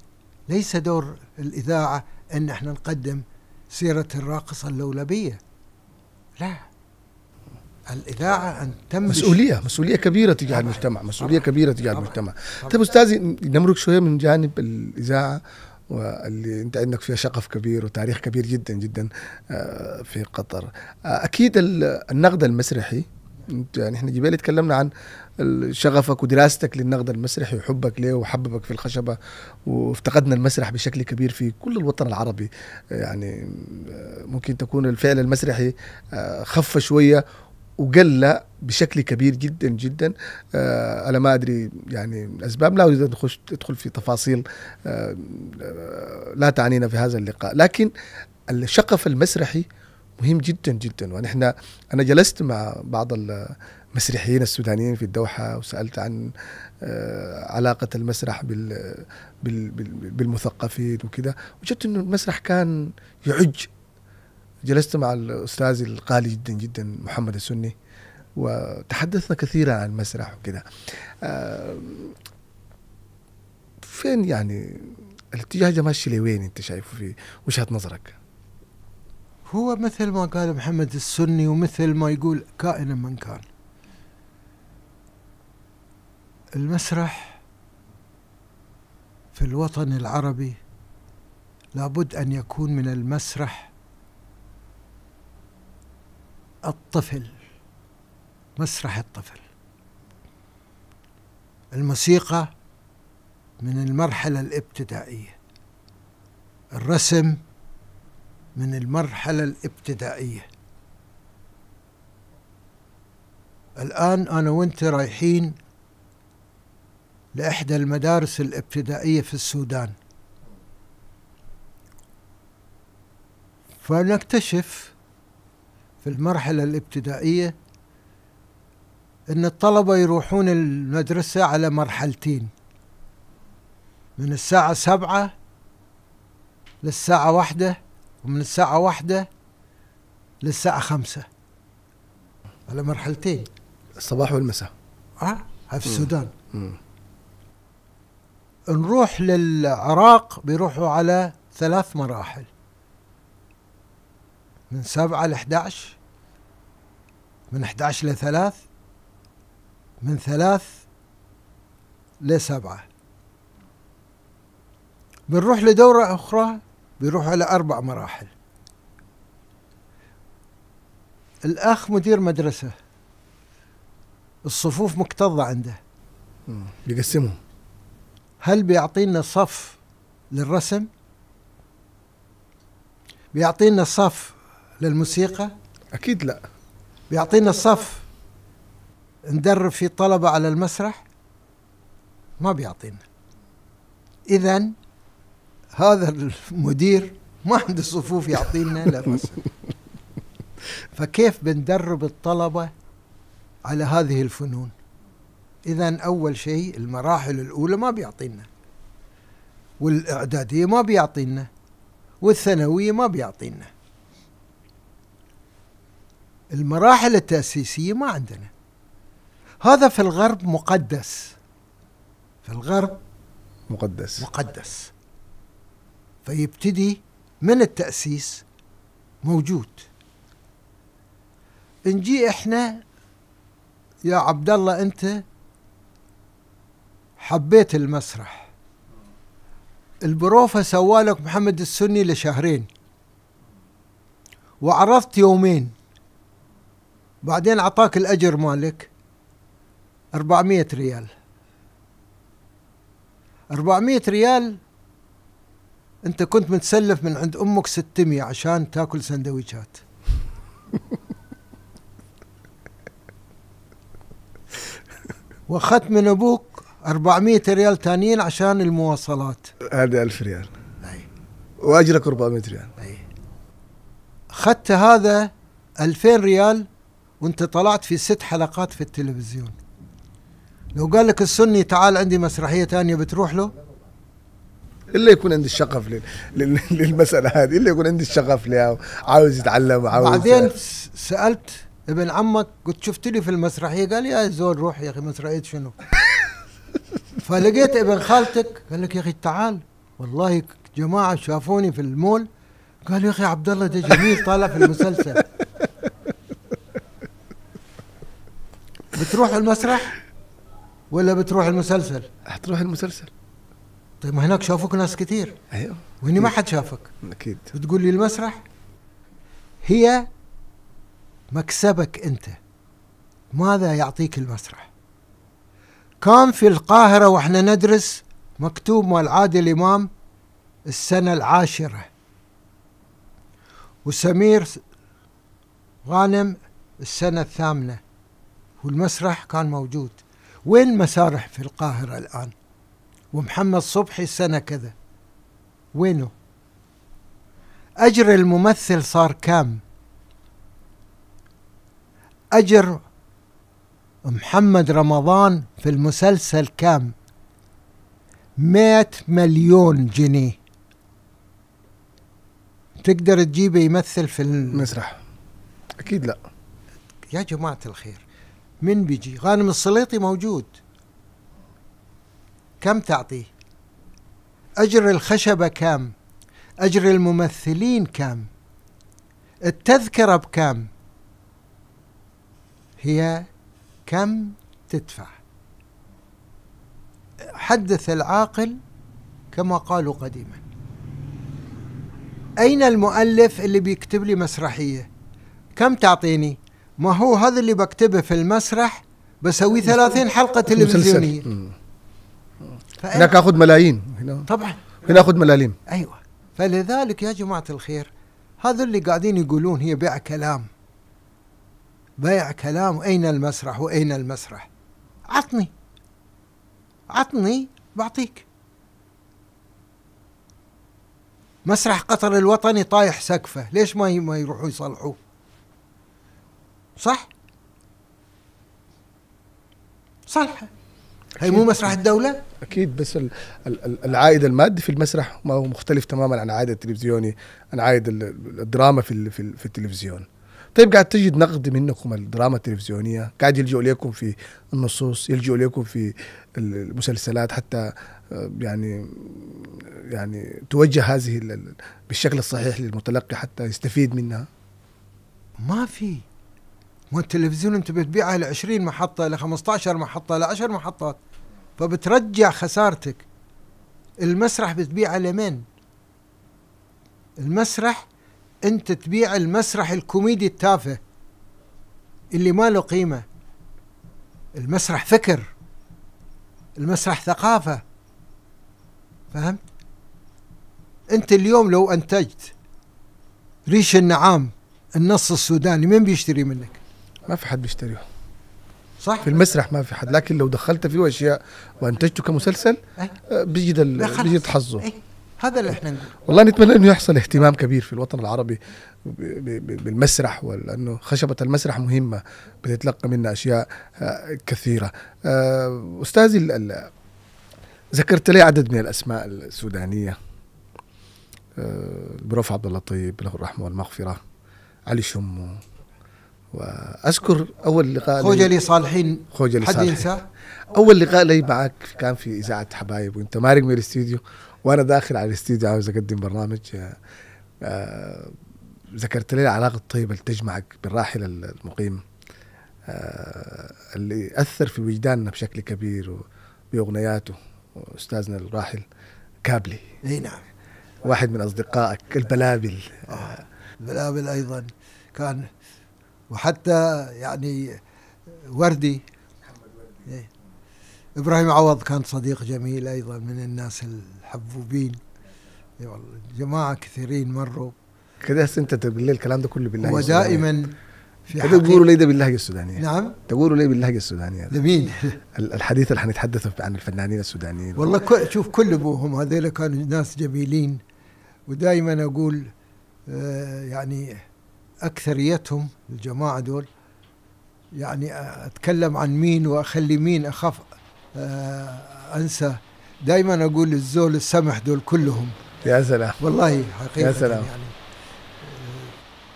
ليس دور الإذاعة ان احنا نقدم سيرة الراقصة اللولبية، لا. الإذاعة أن تم مسؤولية مسؤولية كبيرة تجاه طبعًا. المجتمع، مسؤولية طبعًا. كبيرة تجاه طبعًا. المجتمع. طيب أستاذي نمرق شوية من جانب الإذاعة، واللي أنت عندك فيها شغف كبير وتاريخ كبير جدا جدا في قطر. أكيد النقد المسرحي، يعني احنا جبالي تكلمنا عن شغفك ودراستك للنقد المسرحي وحبك له وحببك في الخشبة، وافتقدنا المسرح بشكل كبير في كل الوطن العربي. يعني ممكن تكون الفعل المسرحي خف شوية وقل بشكل كبير جدا جدا. آه انا ما ادري يعني الاسباب، لا اريد ان ادخل في تفاصيل آه لا تعنينا في هذا اللقاء، لكن الشغف المسرحي مهم جدا جدا. ونحن انا جلست مع بعض المسرحيين السودانيين في الدوحه وسالت عن آه علاقه المسرح بال بال بالمثقفين وكذا، وجدت انه المسرح كان يعج. جلست مع الأستاذ القالي جدا جدا محمد السني وتحدثنا كثيرا عن المسرح وكذا. فين يعني الاتجاه جمال الشليوين أنت شايفه في وجهة نظرك؟ هو مثل ما قال محمد السني ومثل ما يقول كائنا من كان، المسرح في الوطن العربي لابد أن يكون من المسرح الطفل، مسرح الطفل. الموسيقى من المرحلة الابتدائية، الرسم من المرحلة الابتدائية. الآن أنا وأنت رايحين لإحدى المدارس الابتدائية في السودان، فنكتشف في المرحلة الابتدائية أن الطلبة يروحون المدرسة على مرحلتين، من الساعة سبعة للساعة واحدة، ومن الساعة واحدة للساعة خمسة، على مرحلتين، الصباح والمساء. اه في السودان. مم. نروح للعراق بيروحوا على ثلاث مراحل، من سبعة لأحد عشر، من أحد عشر لثلاث، من ثلاث لسبعة. بنروح لدورة أخرى بيروحوا على أربع مراحل. الأخ مدير مدرسة، الصفوف مكتظة عنده، بيقسمهم. هل بيعطينا صف للرسم؟ بيعطينا صف للموسيقى؟ أكيد لا. بيعطينا صف ندرب فيه طلبة على المسرح؟ ما بيعطينا. إذن هذا المدير ما عنده صفوف يعطينا للرسم، فكيف بندرب الطلبة على هذه الفنون؟ إذن أول شيء المراحل الأولى ما بيعطينا، والإعدادية ما بيعطينا، والثانوية ما بيعطينا. المراحل التأسيسية ما عندنا. هذا في الغرب مقدس، في الغرب مقدس مقدس، فيبتدي من التأسيس موجود. نجي احنا يا عبد الله، انت حبيت المسرح، البروفة سوالك محمد السني لشهرين وعرضت يومين، بعدين عطاك الأجر مالك أربعمائة ريال. أربعمائة ريال أنت كنت متسلف من عند أمك ستمائة عشان تاكل سندويشات. واخذت من أبوك أربعمائة ريال تانيين عشان المواصلات، هذا ألف ريال. أي. وأجرك أربعمائة ريال. أي. أخذت هذا ألفين ريال وأنت طلعت في ست حلقات في التلفزيون. لو قال لك السني تعال عندي مسرحية تانية بتروح له؟ إلا يكون عندي الشغف لل... لل... للمسألة هذه، إلا يكون عندي الشغف لها، عاوز يتعلم وعاوز. بعدين سألت ابن عمك، قلت شفت لي في المسرحية؟ قال يا زول روح يا أخي، مسرحية شنو؟ فلقيت ابن خالتك قال لك يا أخي تعال، والله جماعة شافوني في المول قالوا يا أخي عبد الله ده جميل طالع في المسلسل. بتروح المسرح ولا بتروح المسلسل؟ حتروح المسلسل. طيب ما هناك شافوك ناس كثير. ايوه. وهني ما حد شافك. اكيد. بتقول لي المسرح؟ هي مكسبك انت، ماذا يعطيك المسرح؟ كان في القاهرة واحنا ندرس مكتوب مال عادل امام السنة العاشرة، وسمير غانم السنة الثامنة، والمسرح كان موجود. وين مسارح في القاهرة الآن؟ ومحمد صبحي السنة كذا وينه؟ أجر الممثل صار كام؟ أجر محمد رمضان في المسلسل كام؟ مائة مليون جنيه تقدر تجيبه يمثل في المسرح؟ أكيد لا. يا جماعة الخير، من بيجي؟ غانم الصليطي موجود، كم تعطيه؟ أجر الخشبة كام؟ أجر الممثلين كام؟ التذكرة بكام؟ هي كم تدفع؟ حدث العاقل كما قالوا قديما. أين المؤلف اللي بيكتب لي مسرحية؟ كم تعطيني؟ ما هو هذا اللي بكتبه في المسرح بسوي ثلاثين حلقة تلفزيونية. هناك اخذ ملايين، هنا طبعا هنا اخذ ملاليم. ايوه. فلذلك يا جماعة الخير، هذا اللي قاعدين يقولون هي بيع كلام، بيع كلام. اين المسرح واين المسرح؟ عطني عطني بعطيك. مسرح قطر الوطني طايح سقفه، ليش ما ما يروحوا يصلحوه؟ صح؟ صالحة. هي مو مسرح الدولة؟ أكيد، بس العائد المادي في المسرح ما هو مختلف تماما عن عائد التلفزيوني، عن عائد الدراما في في التلفزيون. طيب قاعد تجد نقد منكم الدراما التلفزيونية، قاعد يلجؤوا ليكم في النصوص، يلجؤوا ليكم في المسلسلات، حتى يعني يعني توجه هذه بالشكل الصحيح للمتلقي حتى يستفيد منها. ما في، ما التلفزيون انت بتبيعها ل عشرين محطة، ل خمسة عشر محطة، ل عشر محطات، فبترجع خسارتك. المسرح بتبيعها لمين؟ المسرح انت تبيع المسرح الكوميدي التافه اللي ما له قيمه. المسرح فكر، المسرح ثقافه، فهمت؟ انت اليوم لو انتجت ريش النعام النص السوداني مين بيشتري منك؟ ما في حد بيشتريه، صح؟ في المسرح ما في حد، لكن لو دخلت فيه اشياء وانتجته كمسلسل بيجد بيجد حظه. هذا اللي احنا نقوله. والله نتمنى انه يحصل اهتمام كبير في الوطن العربي بالمسرح، لانه خشبه المسرح مهمه، بتتلقى منها اشياء كثيره. استاذي، ذكرت لي عدد من الاسماء السودانيه، البروف عبد اللطيب له الرحمه والمغفره، علي شمو، واذكر اول لقاء خوجلي صالحين، خوجلي صالحين اول لقاء لي معك كان في اذاعه حبايب، وانت مارق من الاستديو وانا داخل على الاستديو عاوز اقدم برنامج. آه ذكرت لي العلاقه الطيبه اللي تجمعك بالراحل المقيم، آه اللي اثر في وجداننا بشكل كبير باغنياته، استاذنا الراحل كابلي. اي نعم، واحد من اصدقائك البلابل. آه البلابل ايضا كان، وحتى يعني وردي، إيه ابراهيم عوض كان صديق جميل ايضا، من الناس الحبوبين. اي والله جماعه كثيرين مروا كده. هسه انت بالليل الكلام ده كله باللهجه السودانيه، ودائما في حاجه تقولوا لي ده باللهجه السودانيه. نعم، تقولوا لي باللهجه السودانيه لمين؟ الحديث اللي حنتحدث عن الفنانين السودانيين. والله كل شوف كل ابوهم هذول كانوا ناس جميلين، ودائما اقول آه يعني اكثريتهم الجماعه دول، يعني اتكلم عن مين واخلي مين، اخاف آه انسى. دائما اقول الزول السمح دول كلهم. يا سلام، والله حقيقه يا سلام. يعني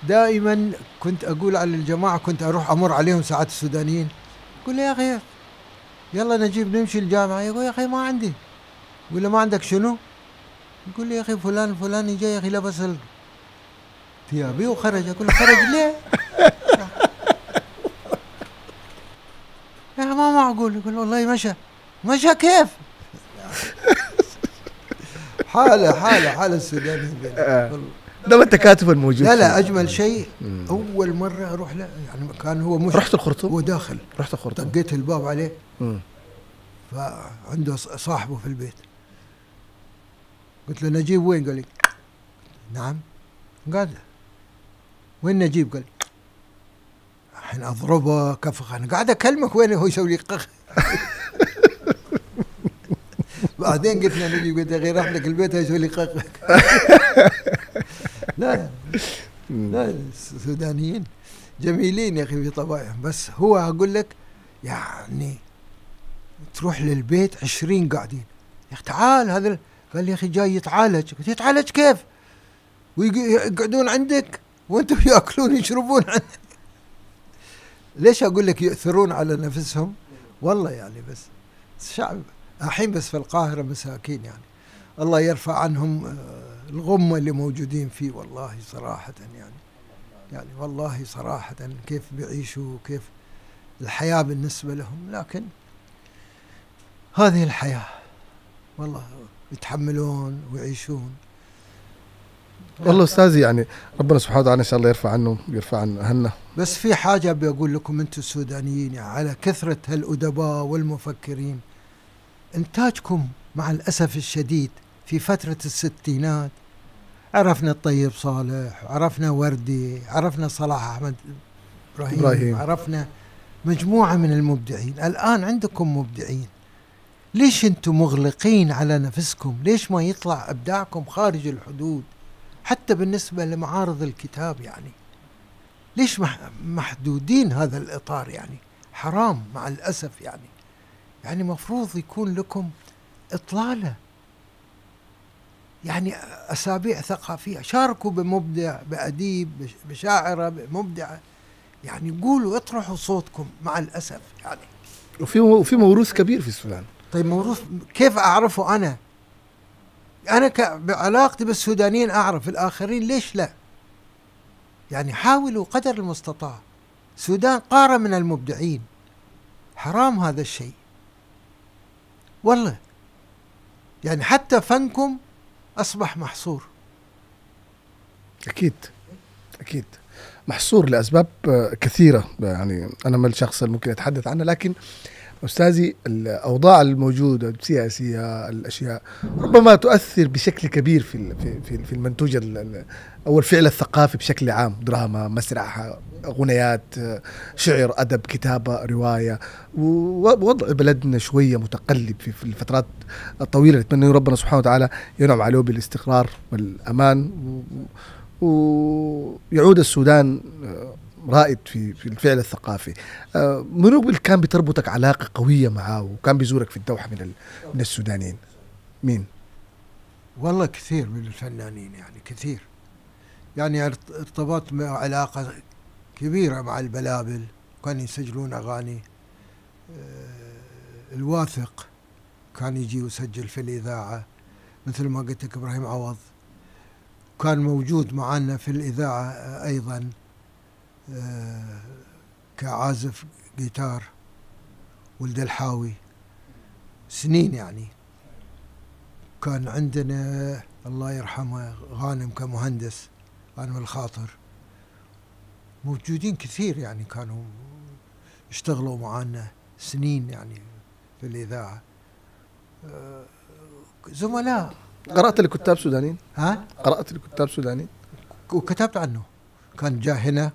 دائما كنت اقول على الجماعه، كنت اروح امر عليهم ساعات السودانيين، اقول له يا اخي يلا نجيب نمشي الجامعه، يقول يا اخي ما عندي، ولا ما عندك شنو؟ يقول لي يا اخي فلان فلان جاي يا اخي لبس ثيابي وخرج، اقول له خرج ليه؟ يا ما معقول، يقول والله مشى. مشى كيف؟ حالة حالة حالة السودانيين ده من التكاتف الموجود. لا لا، أجمل شيء أول مرة أروح له، يعني كان هو مش رحت الخرطوم؟ هو داخل رحت الخرطوم، دقيت الباب عليه، فعنده صاحبه في البيت، قلت له نجيب وين؟ قال لي نعم. قال وين نجيب؟ قال الحين اضربه كفخ، انا قاعد اكلمك وين هو يسوي لي قخ. بعدين قلت له نجيب، قلت غير راح لك البيت يسوي لي قخ. لا لا، السودانيين جميلين يا اخي في طباعهم، بس هو اقول لك يعني تروح للبيت عشرين قاعدين، يا اخي تعال هذا، قال لي يا اخي جاي يتعالج، قلت يتعالج كيف؟ ويقعدون عندك وانتم ياكلون يشربون عندك. ليش اقول لك يؤثرون على نفسهم؟ والله يعني بس الشعب الحين بس في القاهره مساكين، يعني الله يرفع عنهم الغمه اللي موجودين فيه. والله صراحه يعني يعني والله صراحه كيف بيعيشوا وكيف الحياه بالنسبه لهم، لكن هذه الحياه والله يتحملون ويعيشون. والله استاذي يعني ربنا سبحانه وتعالى ان شاء الله يرفع عنه ويرفع عن اهلنا. بس في حاجه بقول لكم انتم السودانيين، يعني على كثره هالادباء والمفكرين، انتاجكم مع الاسف الشديد في فتره الستينات، عرفنا الطيب صالح، عرفنا وردي، عرفنا صلاح احمد ابراهيم، إبراهيم. عرفنا مجموعه من المبدعين. الان عندكم مبدعين، ليش انتم مغلقين على نفسكم؟ ليش ما يطلع ابداعكم خارج الحدود؟ حتى بالنسبة لمعارض الكتاب، يعني ليش محدودين هذا الإطار؟ يعني حرام مع الأسف، يعني يعني مفروض يكون لكم إطلالة، يعني أسابيع ثقافية، شاركوا بمبدع، بأديب، بشاعرة، بمبدعة، يعني قولوا اطرحوا صوتكم. مع الأسف يعني وفي وفي موروث كبير في السودان. طيب موروث كيف أعرفه أنا؟ أنا بعلاقتي بالسودانيين أعرف، الآخرين ليش لا؟ يعني حاولوا قدر المستطاع. السودان قارة من المبدعين، حرام هذا الشيء والله. يعني حتى فنكم أصبح محصور. أكيد أكيد محصور لأسباب كثيرة، يعني أنا من الشخص اللي ممكن أتحدث عنه، لكن أستاذي الأوضاع الموجودة السياسية، الأشياء ربما تؤثر بشكل كبير في في في المنتوج أو الفعل الثقافي بشكل عام، دراما، مسرح، أغنيات، شعر، أدب، كتابة، رواية. ووضع بلدنا شوية متقلب في الفترات الطويلة، نتمنى ربنا سبحانه وتعالى ينعم عليه بالاستقرار والأمان، ويعود السودان رائد في في الفعل الثقافي. منو كان بتربطك علاقه قويه معاه وكان بيزورك في الدوحه من من السودانيين؟ مين؟ والله كثير من الفنانين، يعني كثير. يعني ارتبطت مع علاقه كبيره مع البلابل، كانوا يسجلون اغاني. الواثق كان يجي ويسجل في الاذاعه، مثل ما قلت لك ابراهيم عوض كان موجود معنا في الاذاعه ايضا كعازف جيتار، ولد الحاوي سنين. يعني كان عندنا الله يرحمه غانم كمهندس، غانم الخاطر، موجودين كثير. يعني كانوا اشتغلوا معنا سنين يعني في الإذاعة. زملاء. قرأت لكتاب سودانيين؟ ها؟ قرأت لكتاب سودانيين؟ وكتبت عنه. كان جاء هنا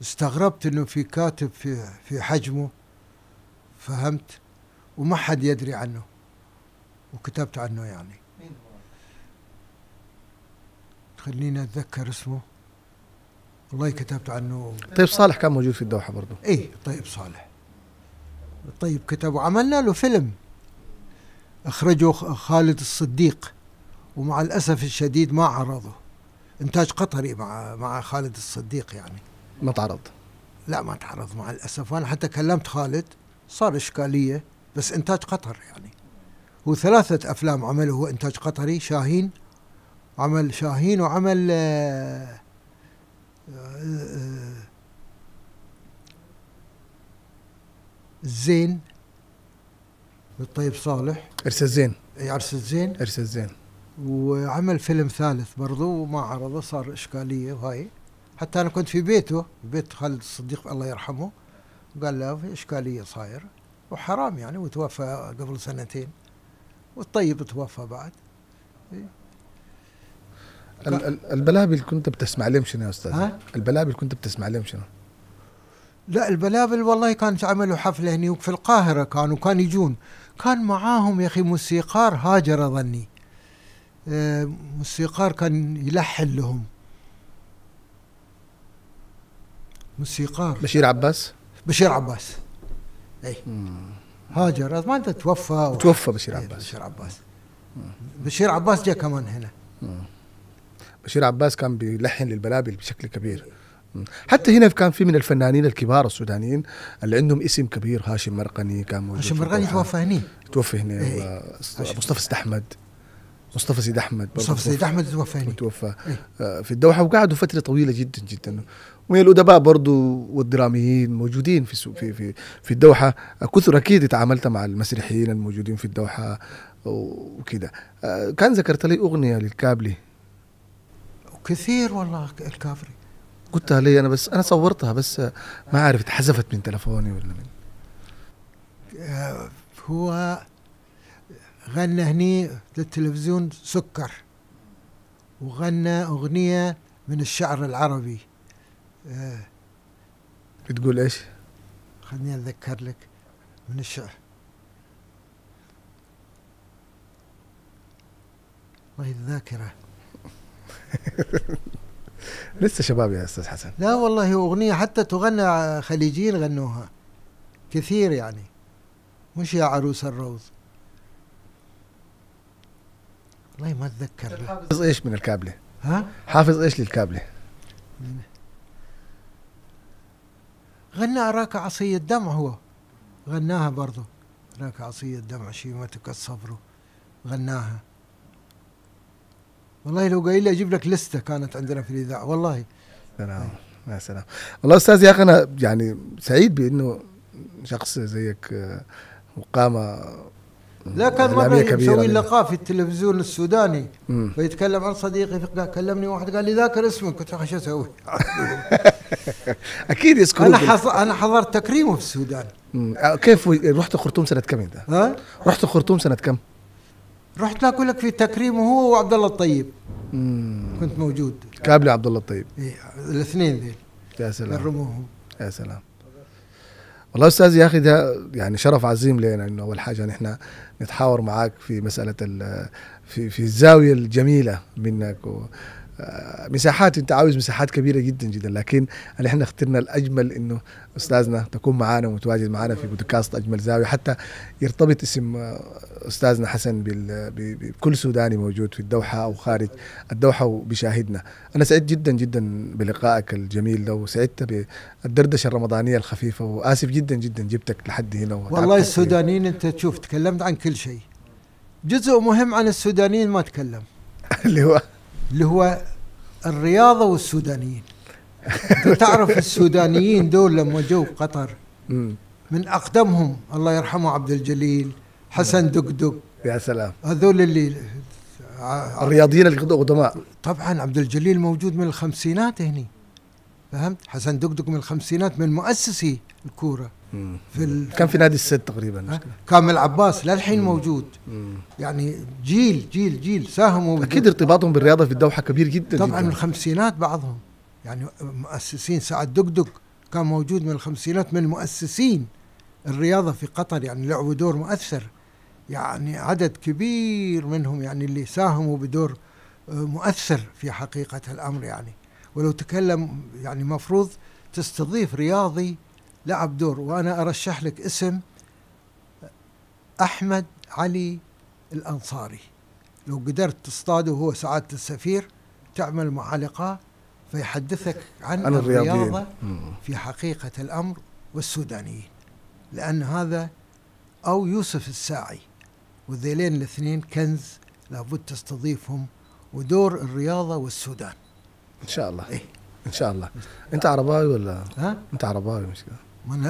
واستغربت انه في كاتب في في حجمه، فهمت، وما حد يدري عنه، وكتبت عنه. يعني مين هو؟ خليني اتذكر اسمه والله، كتبت عنه. الطيب صالح كان موجود في الدوحه برضه. اي الطيب صالح، الطيب كتب وعملنا له فيلم اخرجه خالد الصديق، ومع الاسف الشديد ما عرضه، إنتاج قطري مع مع خالد الصديق. يعني ما تعرض؟ لا ما تعرض مع الأسف. وأنا حتى كلمت خالد، صار إشكالية، بس إنتاج قطر. يعني هو ثلاثة أفلام عمله هو إنتاج قطري. شاهين، عمل شاهين، وعمل آآ آآ الزين بالطيب صالح، عرس الزين، عرس الزين، عرس الزين. وعمل فيلم ثالث برضه وما عرضه، صار إشكالية. وهاي حتى أنا كنت في بيته، بيت خالد الصديق الله يرحمه، قال له في إشكالية صاير وحرام يعني، وتوفى قبل سنتين، والطيب توفى بعد. البلابل كنت بتسمع لهم شنو يا أستاذ؟ البلابل كنت بتسمع لهم شنو؟ لا البلابل والله كانوا عملوا حفلة هني في القاهرة، كانوا كانوا يجون، كان معاهم يا أخي موسيقار هاجر ظني، موسيقار كان يلحن لهم، موسيقار بشير عباس. بشير عباس اي هاجر، ما انت توفى توفى بشير عباس. بشير عباس بشير عباس جاء كمان هنا. مم. بشير عباس كان بيلحن للبلابل بشكل كبير. مم. حتى هنا كان في من الفنانين الكبار السودانيين اللي عندهم اسم كبير. هاشم مرقني كان موجود. هاشم مرقني توفى هنا، توفى هنا. ايه. مصطفى سيد احمد، مصطفى سيد احمد مصطفى سيد احمد توفى توفى إيه؟ في الدوحه، وقعدوا فتره طويله جدا جدا. ومن الادباء برضو والدراميين موجودين في في في في الدوحه كثر. اكيد تعاملت مع المسرحيين الموجودين في الدوحه وكده. كان ذكرت لي اغنيه للكابلي كثير والله. الكابري قلتها لي انا، بس انا صورتها بس ما عارف اتحذفت من تلفوني ولا من. هو غنى هني للتلفزيون سكر، وغنى أغنية من الشعر العربي. آه بتقول إيش؟ خليني أتذكر لك من الشعر. والله الذاكرة لسه شباب يا أستاذ حسن. لا والله أغنية حتى تغنى، خليجيين غنوها. كثير يعني، مش يا عروس الروض. والله ما اتذكر. حافظ ايش من الكابله؟ ها؟ حافظ ايش للكابله؟ غنى أراك عصي الدمع، هو غناها برضه، أراك عصي الدمع شيمتك الصبر غناها. والله لو قايل لي اجيب لك لسته كانت عندنا في الاذاعه والله. سلام يا سلام. والله استاذ يا اخي انا يعني سعيد بانه شخص زيك وقامه. لا كان مره مسوي لقاء في التلفزيون السوداني مم. فيتكلم عن صديقي، كلمني واحد قال لي ذاكر اسمك، قلت له شو اسوي؟ اكيد يذكرون. انا حص... انا حضرت تكريمه في السودان. مم. كيف رحت الخرطوم سنه كم انت؟ ها؟ رحت الخرطوم سنه كم؟ رحت اقول لك في تكريمه هو وعبد الله الطيب. مم. كنت موجود. كابلي عبد الله الطيب. ايه الاثنين ذيل. يا سلام. كرموهم. يا سلام. والله استاذي يا اخي ده يعني شرف عظيم لنا انه اول حاجه نحن نتحاور معاك في مساله في في الزاويه الجميله منك، مساحات انت عاوز مساحات كبيره جدا جدا، لكن احنا اخترنا الاجمل انه استاذنا تكون معانا ومتواجد معانا في بودكاست اجمل زاويه، حتى يرتبط اسم استاذنا حسن بكل سوداني موجود في الدوحه او خارج الدوحه وبيشاهدنا. انا سعيد جدا جدا بلقائك الجميل ده، وسعدت بالدردشه الرمضانيه الخفيفه، واسف جدا جدا جبتك لحد هنا. والله السودانيين انت تشوف تكلمت عن كل شيء، جزء مهم عن السودانيين ما تكلم اللي هو اللي هو الرياضة والسودانيين. انت تعرف السودانيين دول لما جو قطر من اقدمهم الله يرحمه عبد الجليل، حسن دقدق، يا سلام، هذول اللي الرياضيين القدماء. طبعا عبد الجليل موجود من الخمسينات هني، فهمت؟ حسن دقدق من الخمسينات، من مؤسسي الكورة في ال... كان في نادي السد تقريبا، كامل العباس للحين موجود. مم. يعني جيل جيل جيل ساهموا. اكيد ارتباطهم بالرياضه في الدوحه كبير جدا طبعا جداً. من الخمسينات بعضهم يعني مؤسسين، سعد دقدق كان موجود من الخمسينات، من مؤسسين الرياضه في قطر، يعني لعبوا دور مؤثر، يعني عدد كبير منهم يعني اللي ساهموا بدور مؤثر في حقيقه الامر يعني. ولو تكلم يعني مفروض تستضيف رياضي لعب دور، وأنا أرشح لك اسم أحمد علي الأنصاري، لو قدرت تصطاده هو سعادة السفير، تعمل معلقة فيحدثك عن الرياضة في حقيقة الأمر والسودانيين، لأن هذا أو يوسف الساعي، والذيلين الاثنين كنز لابد تستضيفهم، ودور الرياضة والسودان إن شاء الله. إيه؟ إن شاء الله. أنت عرباوي ولا ها؟ أنت عرباوي مش كده؟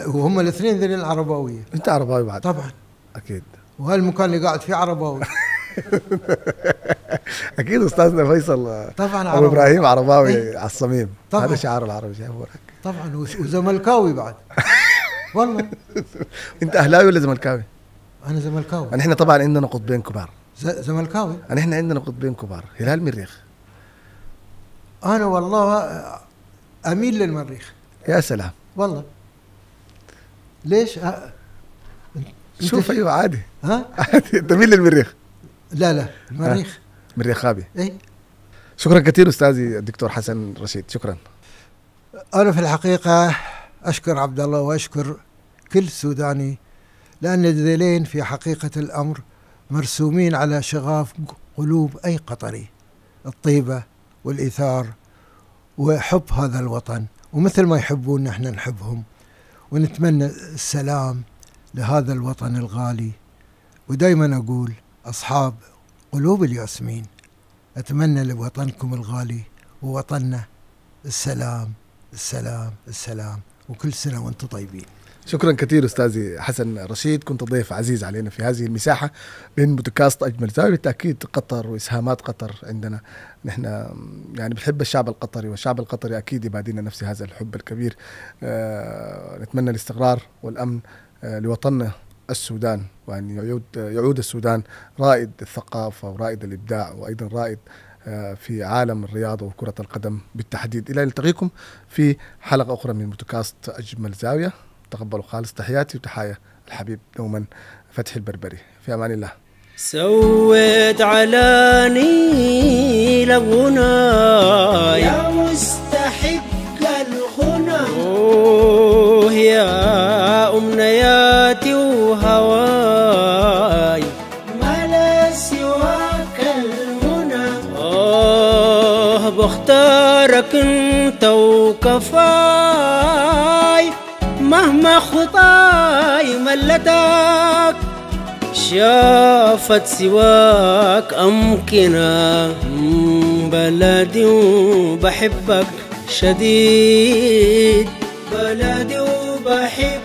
وهم الاثنين ذي العرباوية. انت عرباوي بعد طبعا اكيد، وهالمكان اللي قاعد فيه عرباوي. اكيد استاذنا فيصل طبعا عرباوي، ابراهيم عرباوي. ايه؟ على الصميم، هذا شعار العربي طبعا، وزملكاوي بعد. والله انت اهلاوي ولا زملكاوي؟ انا زملكاوي. يعني احنا طبعا عندنا قطبين كبار. زملكاوي. يعني احنا عندنا قطبين كبار، هلال مريخ. انا والله اميل للمريخ. يا سلام. والله ليش؟ أه... شوف ايوه عادي. ها؟ عادي. انت مين للمريخ؟ لا لا المريخ. أه. مريخابي. اي شكرا كثير استاذي الدكتور حسن رشيد، شكرا. انا في الحقيقه اشكر عبد الله واشكر كل سوداني، لان الذيلين في حقيقه الامر مرسومين على شغاف قلوب اي قطري، الطيبه والايثار وحب هذا الوطن، ومثل ما يحبون نحن نحبهم، ونتمنى السلام لهذا الوطن الغالي. ودايما أقول أصحاب قلوب الياسمين، أتمنى لوطنكم الغالي ووطننا السلام السلام السلام، وكل سنة وأنتم طيبين. شكرا كثير أستاذي حسن رشيد، كنت ضيف عزيز علينا في هذه المساحة من بودكاست أجمل زاوية. بالتأكيد قطر وإسهامات قطر عندنا، نحن يعني بنحب الشعب القطري، والشعب القطري أكيد يبادلنا نفس هذا الحب الكبير. أه نتمنى الاستقرار والأمن أه لوطننا السودان، وأن يعود يعود السودان رائد الثقافة ورائد الإبداع، وأيضا رائد في عالم الرياضة وكرة القدم بالتحديد. إلى أن نلتقيكم في حلقة أخرى من بودكاست أجمل زاوية. تقبلوا خالص تحياتي وتحايا الحبيب دوما فتحي البربري. في أمان الله. سويت علاني لغنى يا مستحق الغنى، أوه يا أمنا يا مختارك انت وكفاي، مهما خطاي ملتك شافت سواك أمكنة. بلدي وبحبك شديد، بلدي وبحبك